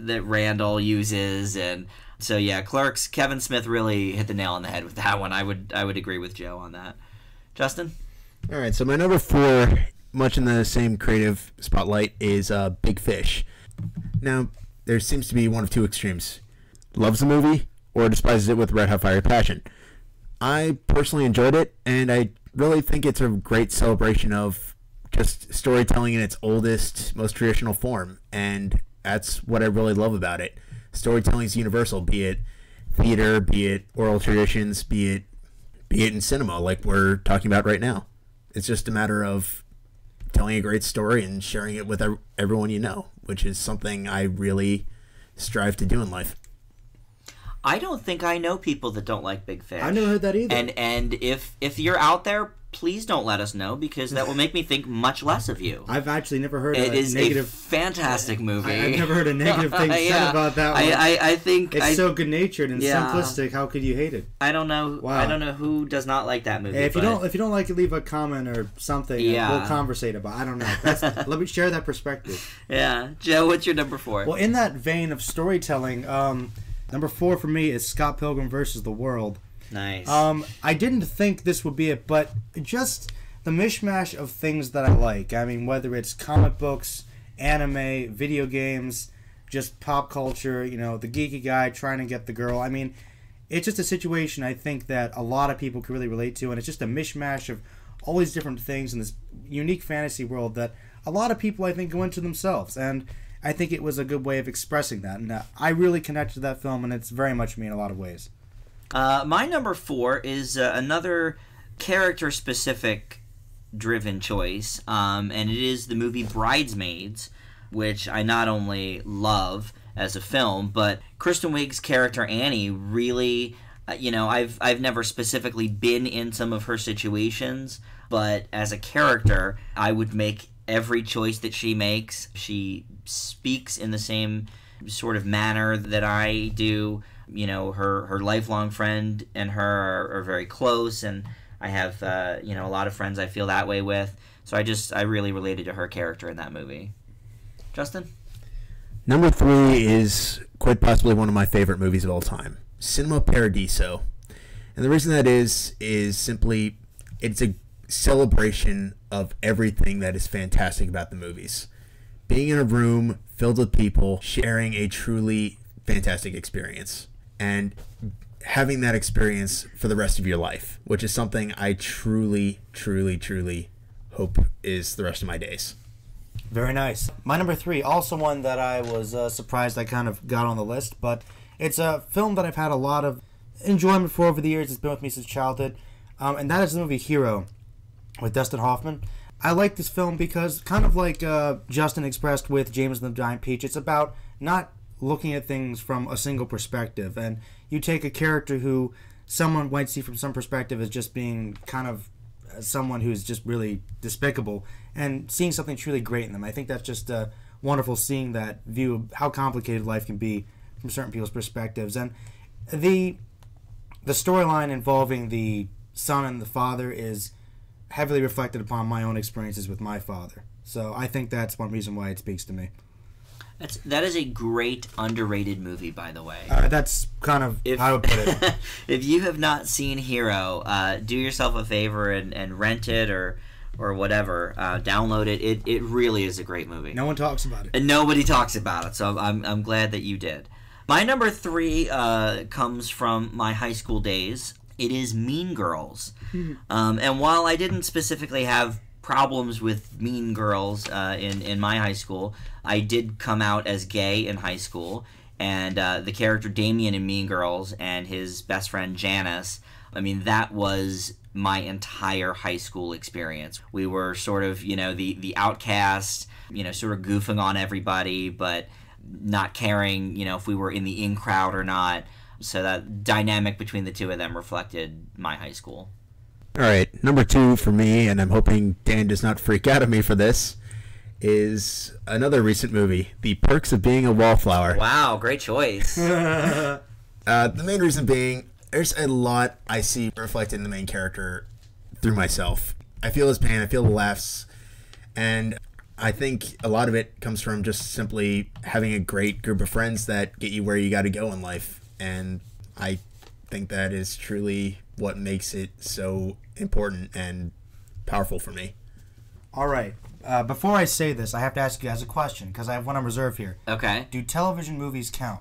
that Randall uses, and so yeah, Clerks. Kevin Smith really hit the nail on the head with that one. I would I would agree with Joe on that. Justin? All right, so my number four, much in the same creative spotlight, is uh, Big Fish. Now, there seems to be one of two extremes: loves the movie or despises it with red hot fiery passion. I personally enjoyed it, and I really think it's a great celebration of just storytelling in its oldest, most traditional form, and that's what I really love about it. Storytelling is universal, be it theater, be it oral traditions, be it be it in cinema, like we're talking about right now. It's just a matter of telling a great story and sharing it with everyone you know, which is something I really strive to do in life. I don't think I know people that don't like Big Fish. I never heard that either. And and if if you're out there, please don't let us know, because that will make me think much less of you. I've actually never heard it a is negative... It is a fantastic movie. I, I've never heard a negative thing yeah. said about that one. I, I, I think... It's I, so good-natured and yeah. simplistic, how could you hate it? I don't know wow. I don't know who does not like that movie. If, but... you don't, if you don't like it, leave a comment or something. Yeah. We'll conversate about it. I don't know. That's, let me share that perspective. Yeah. Joe, what's your number four? Well, in that vein of storytelling, um, number four for me is Scott Pilgrim versus the World. Nice. Um, I didn't think this would be it, but just the mishmash of things that I like. I mean, whether it's comic books, anime, video games, just pop culture, you know, the geeky guy trying to get the girl. I mean, it's just a situation I think that a lot of people can really relate to, and it's just a mishmash of all these different things in this unique fantasy world that a lot of people, I think, go into themselves, and I think it was a good way of expressing that, and uh, I really connected to that film, and it's very much me in a lot of ways. Uh, my number four is uh, another character-specific driven choice, um, and it is the movie Bridesmaids, which I not only love as a film, but Kristen Wiig's character Annie really, uh, you know, I've, I've never specifically been in some of her situations, but as a character, I would make every choice that she makes. She speaks in the same sort of manner that I do. You know, her her lifelong friend and her are, are very close, and I have uh, you know, a lot of friends I feel that way with. So I just I really related to her character in that movie. Justin? Number three is quite possibly one of my favorite movies of all time, Cinema Paradiso, and the reason that is is simply it's a celebration of everything that is fantastic about the movies. Being in a room filled with people sharing a truly fantastic experience and having that experience for the rest of your life, which is something I truly, truly, truly hope is the rest of my days. Very nice. My number three, also one that I was uh, surprised I kind of got on the list, but it's a film that I've had a lot of enjoyment for over the years. It's been with me since childhood, um, and that is the movie Hero with Dustin Hoffman. I like this film because, kind of like uh, Justin expressed with James and the Giant Peach, it's about not looking at things from a single perspective. And you take a character who someone might see from some perspective as just being kind of someone who's just really despicable, and seeing something truly great in them. I think that's just uh, wonderful, seeing that view of how complicated life can be from certain people's perspectives. And the, the storyline involving the son and the father is heavily reflected upon my own experiences with my father. So I think that's one reason why it speaks to me. That's, that is a great underrated movie, by the way. Uh, that's kind of if, how I would put it. If you have not seen Hero, uh, do yourself a favor and, and rent it or or whatever. Uh, download it. it. It really is a great movie. No one talks about it. And nobody talks about it, so I'm, I'm glad that you did. My number three uh, comes from my high school days. It is Mean Girls. Um, and while I didn't specifically have problems with Mean Girls uh, in, in my high school, I did come out as gay in high school. And uh, the character Damien in Mean Girls and his best friend Janice, I mean, that was my entire high school experience. We were sort of, you know, the, the outcast, you know, sort of goofing on everybody, but not caring, you know, if we were in the in crowd or not. So that dynamic between the two of them reflected my high school. All right, number two for me, and I'm hoping Dan does not freak out at me for this, is another recent movie, The Perks of Being a Wallflower. Wow, great choice. uh, the main reason being, there's a lot I see reflected in the main character through myself. I feel his pain, I feel the laughs, and I think a lot of it comes from just simply having a great group of friends that get you where you got to go in life. And I think that is truly what makes it so important and powerful for me. All right. Uh, before I say this, I have to ask you guys a question because I have one on reserve here. Okay. Do television movies count?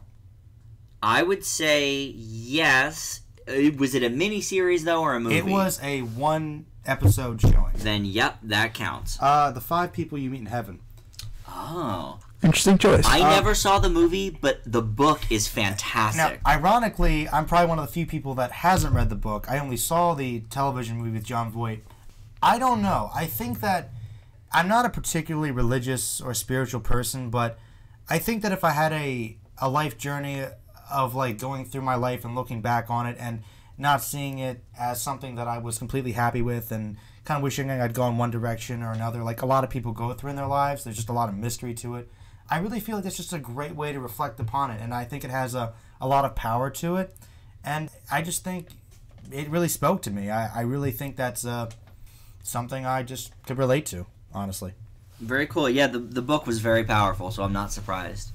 I would say yes. Was it a miniseries, though, or a movie? It was a one-episode showing. Then, yep, that counts. Uh, the Five People You Meet in Heaven. Oh, interesting choice. I uh, never saw the movie, but the book is fantastic. Now, ironically, I'm probably one of the few people that hasn't read the book. I only saw the television movie with John Voight. I don't know. I think that I'm not a particularly religious or spiritual person, but I think that if I had a, a life journey of like going through my life and looking back on it and not seeing it as something that I was completely happy with and kind of wishing I'd gone one direction or another, like a lot of people go through in their lives, there's just a lot of mystery to it. I really feel like it's just a great way to reflect upon it, and I think it has a, a lot of power to it, and I just think it really spoke to me. I, I really think that's uh, something I just could relate to, honestly. Very cool. Yeah, the, the book was very powerful, so I'm not surprised.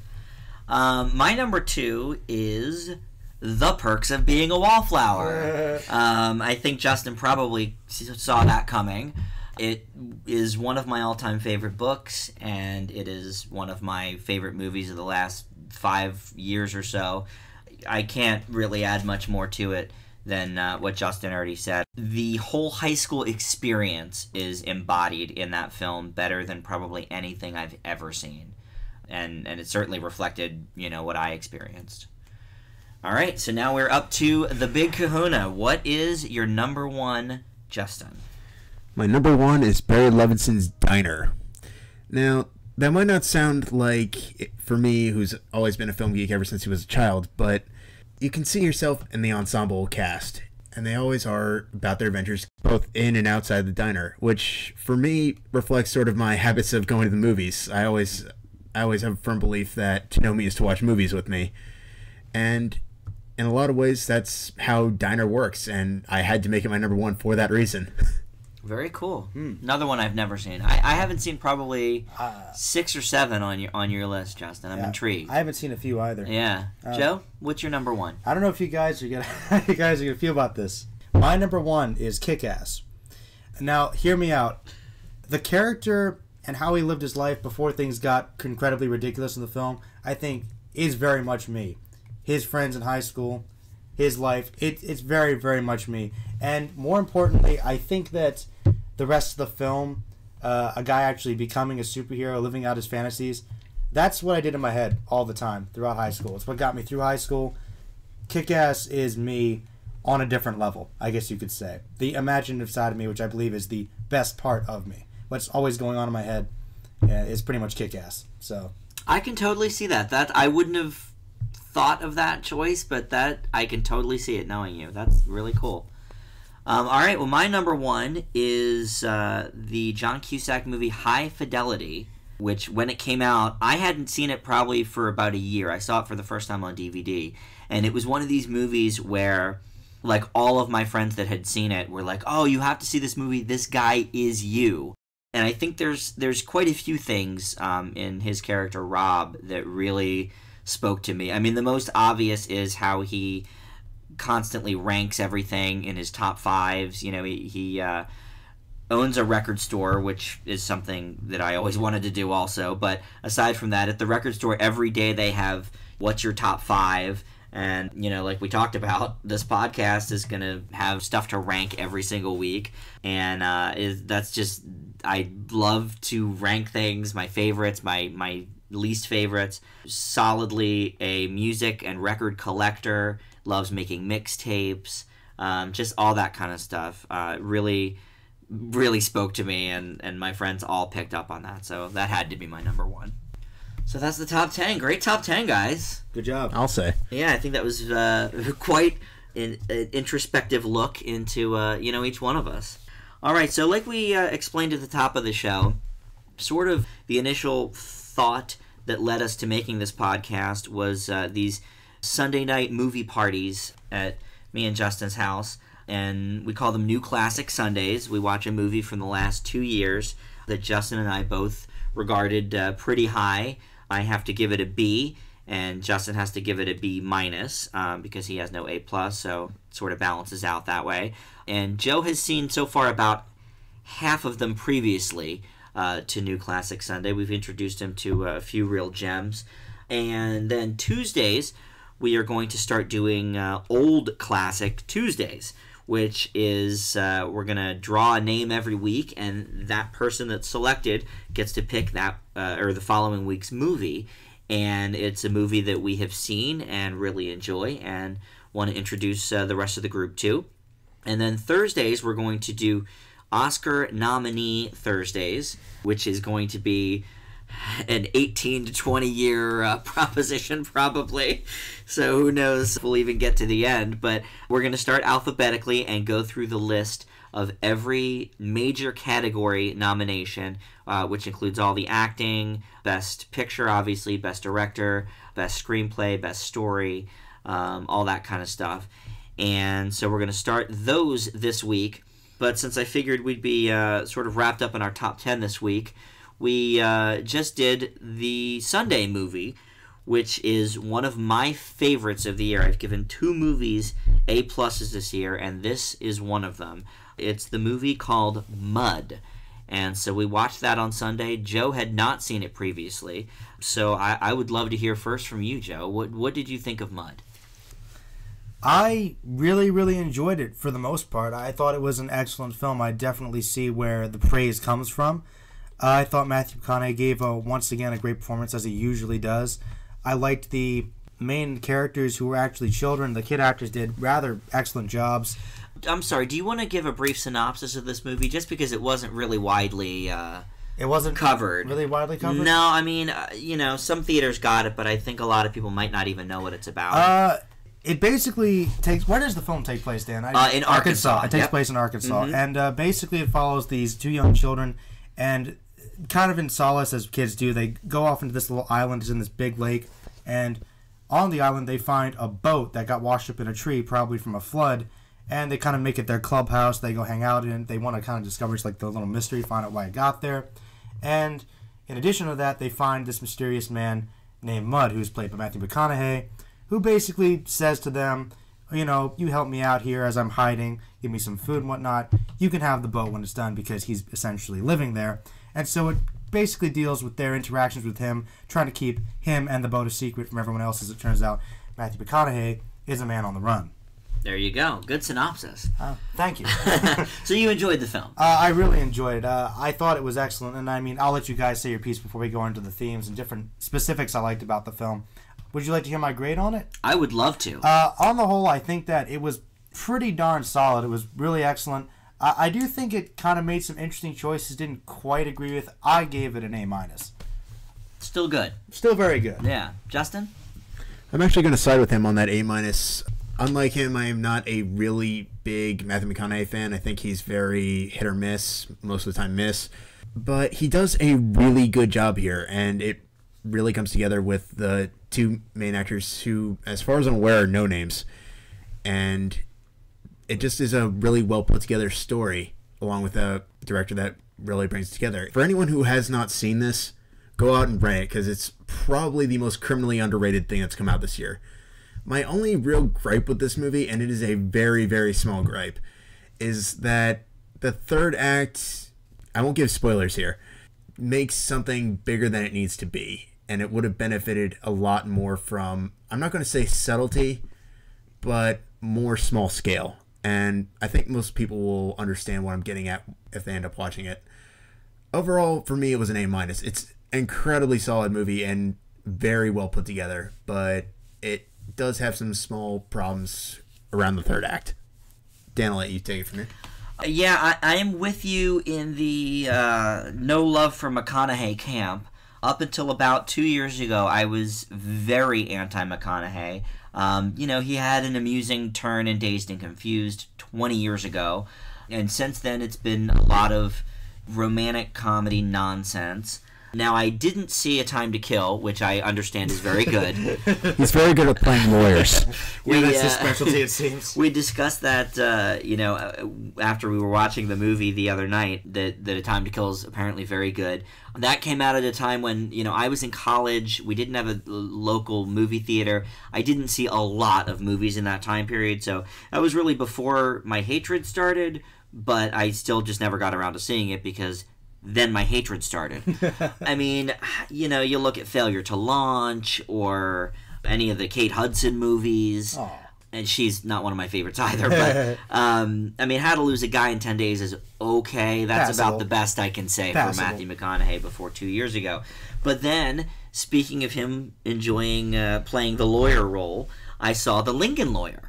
Um, my number two is The Perks of Being a Wallflower. Um, I think Justin probably saw that coming. It is one of my all-time favorite books, and it is one of my favorite movies of the last five years or so. I can't really add much more to it than uh, what Justin already said. The whole high school experience is embodied in that film better than probably anything I've ever seen. And, and it certainly reflected, you know, what I experienced. All right, so now we're up to the big kahuna. What is your number one, Justin? My number one is Barry Levinson's Diner. Now, that might not sound like it for me, who's always been a film geek ever since he was a child, but you can see yourself in the ensemble cast, and they always are about their adventures both in and outside the diner, which for me reflects sort of my habits of going to the movies. I always I always have a firm belief that to know me is to watch movies with me. And in a lot of ways, that's how Diner works, and I had to make it my number one for that reason. Very cool. Mm. Another one I've never seen. I, I haven't seen probably uh, six or seven on your on your list, Justin. I'm yeah, intrigued. I haven't seen a few either. Yeah. Uh, Joe, what's your number one? I don't know if you guys are gonna you guys are gonna feel about this. My number one is Kick-Ass. Now, hear me out. The character and how he lived his life before things got incredibly ridiculous in the film, I think, is very much me. His friends in high school, his life, it, it's very, very much me. And more importantly, I think that the rest of the film, uh, a guy actually becoming a superhero, living out his fantasies, that's what I did in my head all the time throughout high school. It's what got me through high school. Kick-Ass is me on a different level, I guess you could say. The imaginative side of me, which I believe is the best part of me. What's always going on in my head yeah, is pretty much Kick-Ass. So I can totally see that. That I wouldn't have thought of that choice, but that I can totally see it knowing you. That's really cool. Um, all right, well, my number one is uh, the John Cusack movie High Fidelity, which when it came out, I hadn't seen it probably for about a year. I saw it for the first time on D V D, and it was one of these movies where, like, all of my friends that had seen it were like, oh, you have to see this movie. This guy is you. And I think there's, there's quite a few things um, in his character, Rob, that really spoke to me. I mean, the most obvious is how he constantly ranks everything in his top fives. You know, he, he uh, owns a record store, which is something that I always wanted to do also. But aside from that, at the record store, every day they have what's your top five. And, you know, like we talked about, this podcast is going to have stuff to rank every single week. And uh, is, that's just, I love to rank things, my favorites, my, my least favorites. Solidly a music and record collector. Loves making mixtapes, um, just all that kind of stuff. Uh, really, really spoke to me, and, and my friends all picked up on that. So that had to be my number one. So that's the top ten. Great top ten, guys. Good job. I'll say. Yeah, I think that was uh, quite an, an introspective look into uh, you know, each one of us. All right, so like we uh, explained at the top of the show, sort of the initial thought that led us to making this podcast was uh, these Sunday night movie parties at me and Justin's house, and we call them New Classic Sundays. We watch a movie from the last two years that Justin and I both regarded uh, pretty high. I have to give it a B, and Justin has to give it a B minus um, because he has no A plus, so it sort of balances out that way. And Joe has seen so far about half of them previously uh, to New Classic Sunday. We've introduced him to a few real gems. And then Tuesdays, we are going to start doing uh, Old Classic Tuesdays, which is uh, we're going to draw a name every week, and that person that's selected gets to pick that uh, or the following week's movie. And it's a movie that we have seen and really enjoy and want to introduce uh, the rest of the group to. And then Thursdays, we're going to do Oscar Nominee Thursdays, which is going to be an eighteen to twenty year uh, proposition probably, so who knows if we'll even get to the end, but we're going to start alphabetically and go through the list of every major category nomination, uh, which includes all the acting, best picture obviously, best director, best screenplay, best story, um, all that kind of stuff. And so we're going to start those this week, but since I figured we'd be uh, sort of wrapped up in our top ten this week, we uh, just did the Sunday movie, which is one of my favorites of the year. I've given two movies A-pluses this year, and this is one of them. It's the movie called Mud, And so we watched that on Sunday. Joe had not seen it previously. So I, I would love to hear first from you, Joe. What, what did you think of Mud? I really, really enjoyed it for the most part. I thought it was an excellent film. I definitely see where the praise comes from. I thought Matthew McConaughey gave, a, once again, a great performance, as he usually does. I liked the main characters, who were actually children. The kid actors did rather excellent jobs. I'm sorry, do you want to give a brief synopsis of this movie? Just because it wasn't really widely uh, it wasn't covered. Really widely covered? No, I mean, uh, you know, some theaters got it, but I think a lot of people might not even know what it's about. Uh, it basically takes... Where does the film take place, Dan? I, uh, in Arkansas. Arkansas. It takes yep. place in Arkansas. Mm-hmm. And uh, basically it follows these two young children, and kind of in solace, as kids do, they go off into this little island. It's in this big lake, and on the island they find a boat that got washed up in a tree, probably from a flood, and they kind of make it their clubhouse. They go hang out in it. They want to kind of discover it's like the little mystery, find out why it got there. And in addition to that, they find this mysterious man named Mudd, who's played by Matthew McConaughey, who basically says to them, you know, you help me out here as I'm hiding, give me some food and whatnot. You can have the boat when it's done, because he's essentially living there. And so it basically deals with their interactions with him, trying to keep him and the boat a secret from everyone else. As it turns out, Matthew McConaughey is a man on the run. There you go. Good synopsis. Uh, thank you. So you enjoyed the film? Uh, I really enjoyed it. Uh, I thought it was excellent. And I mean, I'll let you guys say your piece before we go into the themes and different specifics I liked about the film. Would you like to hear my grade on it? I would love to. Uh, on the whole, I think that it was pretty darn solid. It was really excellent. I, I do think it kind of made some interesting choices. Didn't quite agree with. I gave it an A minus. Still good. Still very good. Yeah, Justin. I'm actually going to side with him on that A minus. Unlike him, I am not a really big Matthew McConaughey fan. I think he's very hit or miss. Most of the time, miss. But he does a really good job here, and it really comes together with the two main actors who, as far as I'm aware, are no names, and it just is a really well put together story, along with a director that really brings it together. For anyone who has not seen this, go out and rent it, because it's probably the most criminally underrated thing that's come out this year. My only real gripe with this movie, and it is a very, very small gripe, is that the third act, I won't give spoilers here, makes something bigger than it needs to be, and it would have benefited a lot more from, I'm not going to say subtlety, but more small scale. And I think most people will understand what I'm getting at if they end up watching it. Overall, for me, it was an A minus. It's an incredibly solid movie and very well put together, but it does have some small problems around the third act. Dan, I'll let you take it from here. Yeah, I, I am with you in the uh, no love for McConaughey camp. Up until about two years ago, I was very anti-McConaughey. Um, you know, he had an amusing turn in Dazed and Confused twenty years ago, and since then it's been a lot of romantic comedy nonsense. Now, I didn't see A Time to Kill, which I understand is very good. He's very good at playing lawyers. Yeah, that's uh, his specialty, it seems. We discussed that, uh, you know, after we were watching the movie the other night, that, that A Time to Kill is apparently very good. That came out at a time when, you know, I was in college. We didn't have a local movie theater. I didn't see a lot of movies in that time period, so that was really before my hatred started, but I still just never got around to seeing it because... then my hatred started. I mean, you know, you look at Failure to Launch or any of the Kate Hudson movies. Aww. And she's not one of my favorites either. But um, I mean, How to Lose a Guy in ten days is okay. That's Passable. About the best I can say Passable. For Matthew McConaughey before two years ago. But then, speaking of him enjoying uh, playing the lawyer role, I saw The Lincoln Lawyer.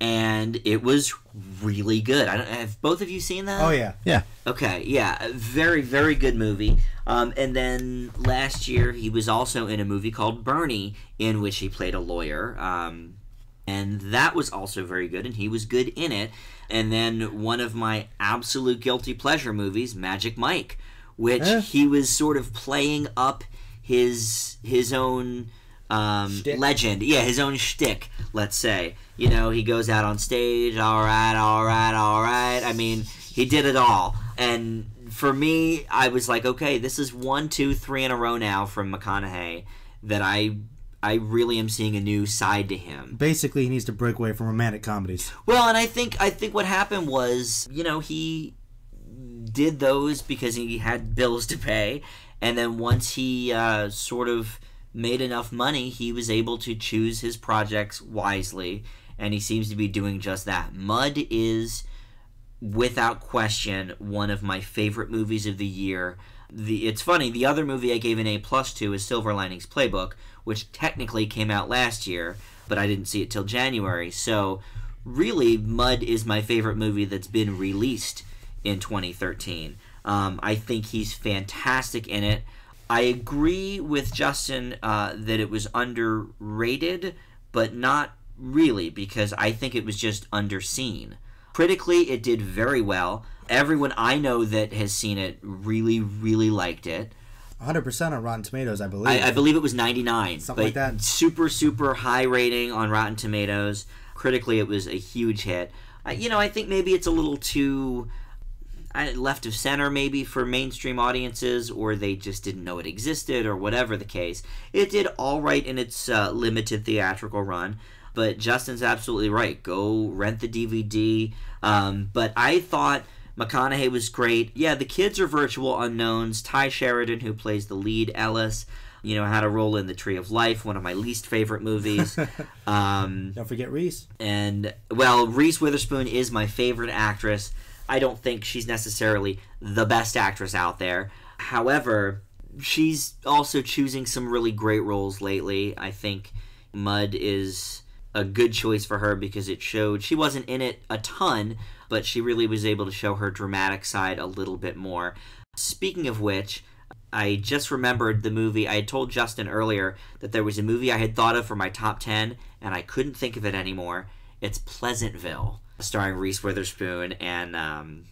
And it was really good. I don't, have both of you seen that? Oh, yeah. Yeah. Okay, yeah. Very, very good movie. Um, and then last year he was also in a movie called Bernie, in which he played a lawyer. Um, and that was also very good, and he was good in it. And then one of my absolute guilty pleasure movies, Magic Mike, which eh. he was sort of playing up his his own... Um, legend. Yeah, his own shtick, let's say. You know, he goes out on stage, all right, all right, all right. I mean, he did it all. And for me, I was like, okay, this is one, two, three in a row now from McConaughey that I I really am seeing a new side to him. Basically, he needs to break away from romantic comedies. Well, and I think I think what happened was, you know, he did those because he had bills to pay, and then once he uh, sort of made enough money, he was able to choose his projects wisely, and he seems to be doing just that. Mud is, without question, one of my favorite movies of the year. The, it's funny, the other movie I gave an A plus to is Silver Linings Playbook, which technically came out last year, but I didn't see it till January. So really, Mud is my favorite movie that's been released in twenty thirteen. Um, I think he's fantastic in it. I agree with Justin uh, that it was underrated, but not really, because I think it was just underseen. Critically, it did very well. Everyone I know that has seen it really, really liked it. one hundred percent on Rotten Tomatoes, I believe. I, I believe it was ninety-nine. Something like that. Super, super high rating on Rotten Tomatoes. Critically, it was a huge hit. Uh, you know, I think maybe it's a little too uh, left of center, maybe, for mainstream audiences, or they just didn't know it existed, or whatever the case. It did all right in its uh, limited theatrical run. But Justin's absolutely right. Go rent the D V D. Um, but I thought McConaughey was great. Yeah, the kids are virtual unknowns. Ty Sheridan, who plays the lead, Ellis, you know, had a role in The Tree of Life, one of my least favorite movies. Um, don't forget Reese. And, well, Reese Witherspoon is my favorite actress. I don't think she's necessarily the best actress out there. However, she's also choosing some really great roles lately. I think Mud is a good choice for her because it showed she wasn't in it a ton, but she really was able to show her dramatic side a little bit more. Speaking of which, I just remembered the movie. I had told Justin earlier that there was a movie I had thought of for my top ten, and I couldn't think of it anymore. It's Pleasantville, starring Reese Witherspoon and um,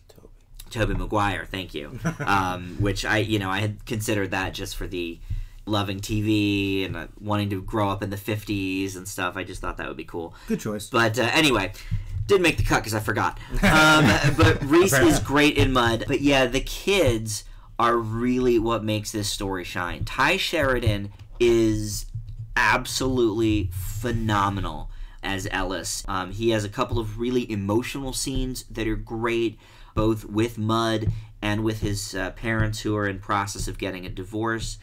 Tobey Maguire. Thank you. um, which I, you know, I had considered that just for the loving T V and wanting to grow up in the fifties and stuff. I just thought that would be cool. Good choice. But uh, anyway, didn't make the cut because I forgot. Um, but Reese is great in Mud. But yeah, the kids are really what makes this story shine. Ty Sheridan is absolutely phenomenal as Ellis. Um, he has a couple of really emotional scenes that are great, both with Mud and with his uh, parents who are in process of getting a divorce.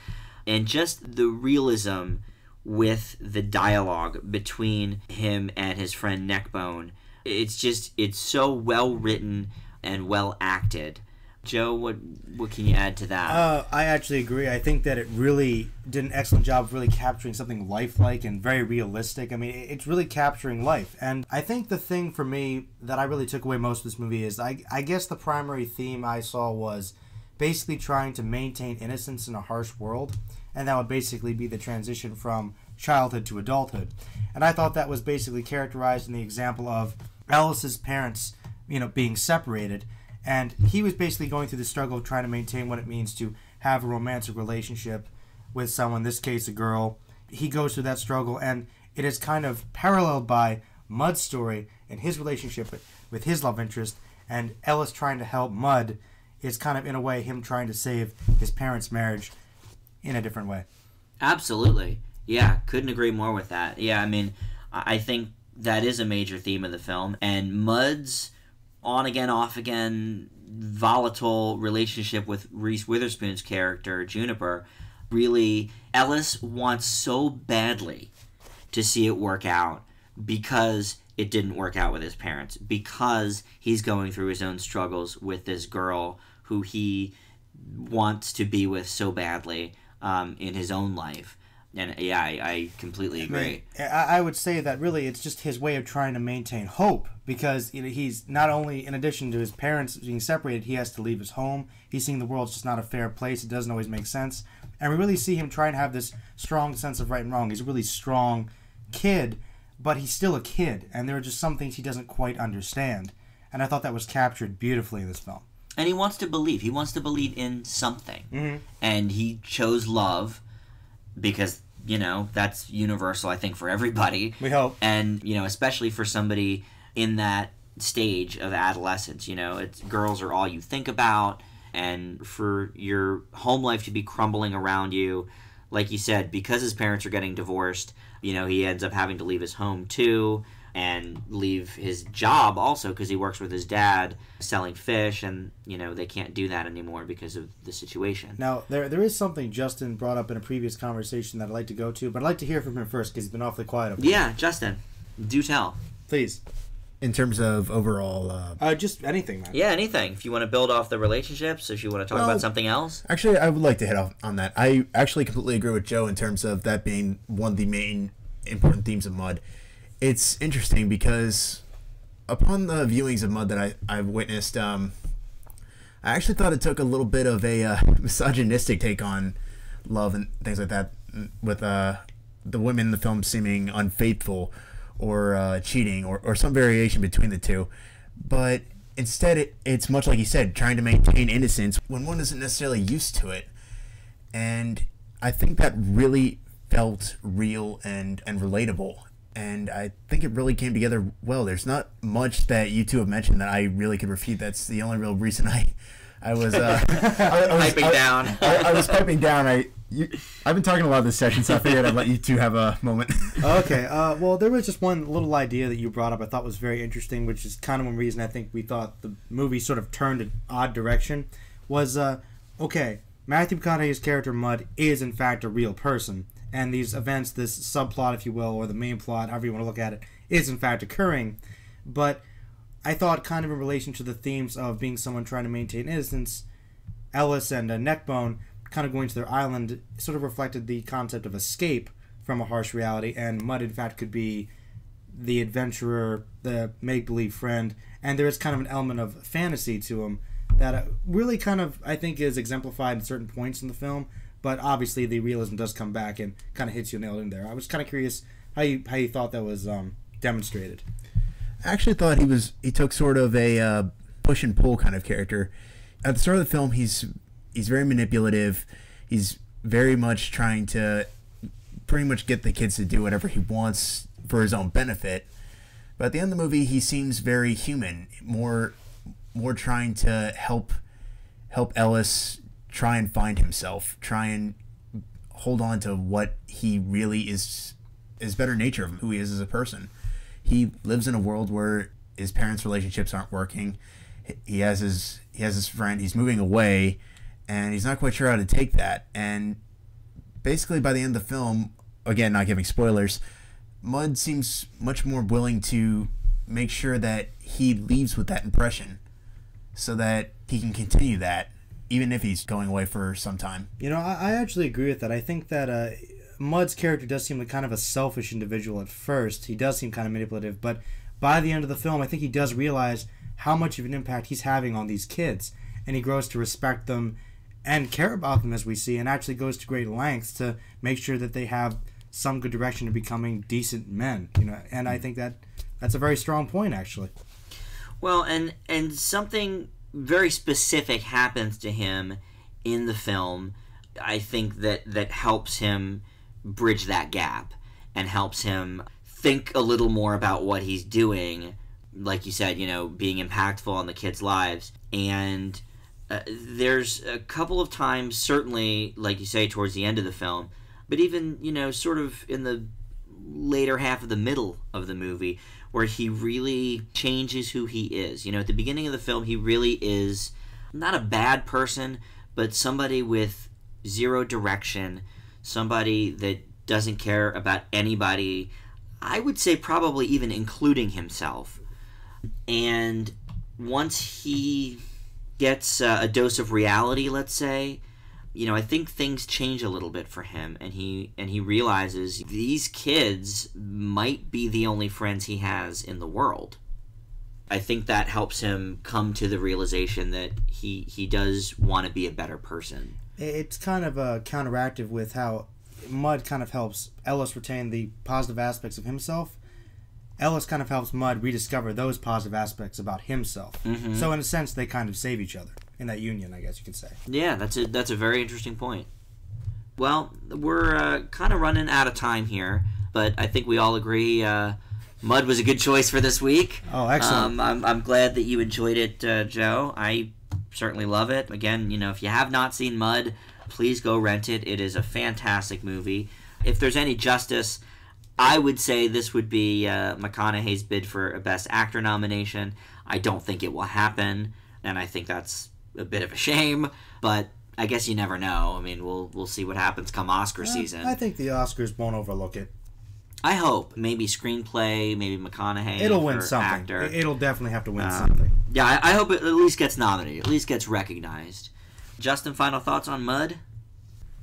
And just the realism with the dialogue between him and his friend Neckbone. It's just, it's so well written and well acted. Joe, what what can you add to that? Uh, I actually agree. I think that it really did an excellent job of really capturing something lifelike and very realistic. I mean, it's really capturing life. And I think the thing for me that I really took away most of this movie is, I, I guess the primary theme I saw was basically trying to maintain innocence in a harsh world, and that would basically be the transition from childhood to adulthood. And I thought that was basically characterized in the example of Ellis's parents, you know, being separated, and he was basically going through the struggle of trying to maintain what it means to have a romantic relationship with someone, in this case a girl. He goes through that struggle, and it is kind of paralleled by Mud's story and his relationship with, with his love interest, and Ellis trying to help Mud. It's kind of, in a way, him trying to save his parents' marriage in a different way. Absolutely. Yeah, couldn't agree more with that. Yeah, I mean, I think that is a major theme of the film. And Mud's on-again, off-again, volatile relationship with Reese Witherspoon's character, Juniper, really, Ellis wants so badly to see it work out because it didn't work out with his parents, because he's going through his own struggles with this girl who he wants to be with so badly um, in his own life. And yeah, I, I completely agree. I mean, I would say that really it's just his way of trying to maintain hope, because you know, he's not only, in addition to his parents being separated, he has to leave his home. He's seeing the world's just not a fair place. It doesn't always make sense. And we really see him try and have this strong sense of right and wrong. He's a really strong kid, but he's still a kid, and there are just some things he doesn't quite understand. And I thought that was captured beautifully in this film. And he wants to believe. He wants to believe in something. Mm-hmm. And he chose love because, you know, that's universal, I think, for everybody. We hope. And, you know, especially for somebody in that stage of adolescence, you know, it's, girls are all you think about, and for your home life to be crumbling around you, like you said, because his parents are getting divorced, you know, he ends up having to leave his home too, and leave his job also because he works with his dad selling fish, and, you know, they can't do that anymore because of the situation. Now, there there is something Justin brought up in a previous conversation that I'd like to go to, but I'd like to hear from him first because he's been awfully quiet over Yeah, it. Justin, do tell. Please. In terms of overall... Uh, uh, just anything, man. Yeah, anything. If you want to build off the relationships, if you want to talk well, about something else. Actually, I would like to hit off on that. I actually completely agree with Joe in terms of that being one of the main important themes of Mud. It's interesting because upon the viewings of Mud that I, I've witnessed, um, I actually thought it took a little bit of a uh, misogynistic take on love and things like that, with uh, the women in the film seeming unfaithful or uh, cheating, or, or some variation between the two. But instead, it, it's much like you said, trying to maintain innocence when one isn't necessarily used to it. And I think that really felt real and, and relatable. And I think it really came together well. There's not much that you two have mentioned that I really could refute. That's the only real reason I, I was... Uh, I, I was piping I, down. I, I was piping down. I... You, I've been talking a lot of this session, so I figured I'd let you two have a moment. Okay. Uh, well, there was just one little idea that you brought up I thought was very interesting, which is kind of one reason I think we thought the movie sort of turned an odd direction, was, uh, okay, Matthew McConaughey's character Mud is, in fact, a real person, and these events, this subplot, if you will, or the main plot, however you want to look at it, is, in fact, occurring. But I thought, kind of in relation to the themes of being someone trying to maintain innocence, Ellis and uh, Neckbone... kind of going to their island sort of reflected the concept of escape from a harsh reality, and Mud, in fact, could be the adventurer, the make-believe friend, and there is kind of an element of fantasy to him that really kind of, I think, is exemplified in certain points in the film, but obviously the realism does come back and kind of hits you nailed in there. I was kind of curious how you, how you thought that was um, demonstrated. I actually thought he was he took sort of a uh, push and pull kind of character. At the start of the film, he's He's very manipulative. He's very much trying to pretty much get the kids to do whatever he wants for his own benefit. But at the end of the movie, he seems very human, more more trying to help help Ellis try and find himself, try and hold on to what he really is, his better nature of him, who he is as a person. He lives in a world where his parents' relationships aren't working. He has his he has his friend. He's moving away. And he's not quite sure how to take that. And basically by the end of the film, again, not giving spoilers, Mud seems much more willing to make sure that he leaves with that impression so that he can continue that, even if he's going away for some time. You know, I, I actually agree with that. I think that uh, Mud's character does seem like kind of a selfish individual at first. He does seem kind of manipulative. But by the end of the film, I think he does realize how much of an impact he's having on these kids. And he grows to respect them and care about them, as we see, and actually goes to great lengths to make sure that they have some good direction to becoming decent men, you know. And I think that that's a very strong point, actually. Well, and and something very specific happens to him in the film, I think, that that helps him bridge that gap and helps him think a little more about what he's doing, like you said, you know, being impactful on the kids' lives. And Uh, there's a couple of times, certainly, like you say, towards the end of the film, but even, you know, sort of in the later half of the middle of the movie, where he really changes who he is. You know, at the beginning of the film, he really is not a bad person, but somebody with zero direction, somebody that doesn't care about anybody, I would say probably even including himself. And once he gets uh, a dose of reality, let's say, you know, I think things change a little bit for him, and he and he realizes these kids might be the only friends he has in the world. I think that helps him come to the realization that he, he does want to be a better person. It's kind of uh, counteractive with how Mud kind of helps Ellis retain the positive aspects of himself. Ellis kind of helps Mud rediscover those positive aspects about himself. Mm-hmm. So in a sense, they kind of save each other in that union, I guess you could say. Yeah, that's a, that's a very interesting point. Well, we're uh, kind of running out of time here, but I think we all agree uh, Mud was a good choice for this week. Oh, excellent. Um, I'm, I'm glad that you enjoyed it, uh, Joe. I certainly love it. Again, you know, if you have not seen Mud, please go rent it. It is a fantastic movie. If there's any justice, I would say this would be uh, McConaughey's bid for a Best Actor nomination. I don't think it will happen, and I think that's a bit of a shame, but I guess you never know. I mean, we'll we'll see what happens come Oscar well, season. I think the Oscars won't overlook it. I hope. Maybe screenplay, maybe McConaughey. It'll win something. Actor. It'll definitely have to win um, something. Yeah, I, I hope it at least gets nominated, at least gets recognized. Justin, final thoughts on Mud?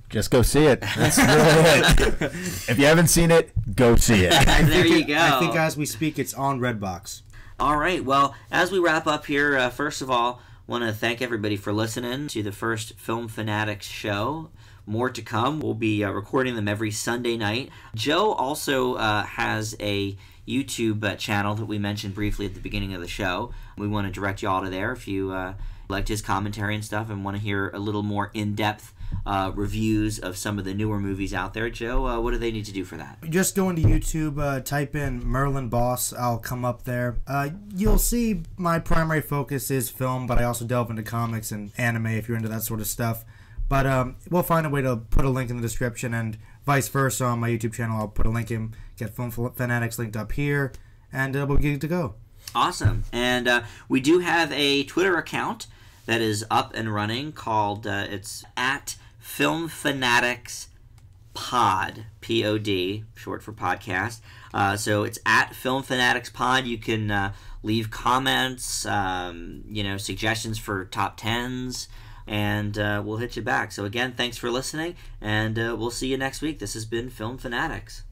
Just go see it. That's really it. If you haven't seen it, go see it. There you go. I think as we speak, it's on Redbox. All right. Well, as we wrap up here, uh, first of all, want to thank everybody for listening to the first Film Fanatics show. More to come. We'll be uh, recording them every Sunday night. Joe also uh, has a YouTube uh, channel that we mentioned briefly at the beginning of the show. We want to direct you all to there if you uh, liked his commentary and stuff and want to hear a little more in-depth uh, reviews of some of the newer movies out there. Joe, uh, what do they need to do for that? Just go into YouTube, uh, type in Merlin Boss. I'll come up there. Uh, you'll see my primary focus is film, but I also delve into comics and anime if you're into that sort of stuff. But um, we'll find a way to put a link in the description and vice versa on my YouTube channel. I'll put a link in, get Film Fanatics linked up here, and uh, we'll get it to go. Awesome. And uh, we do have a Twitter account that is up and running called, uh, it's at Film Fanatics Pod, P O D, short for podcast. Uh, so it's at Film Fanatics Pod. You can uh, leave comments, um, you know, suggestions for top tens, and uh, we'll hit you back. So again, thanks for listening, and uh, we'll see you next week. This has been Film Fanatics.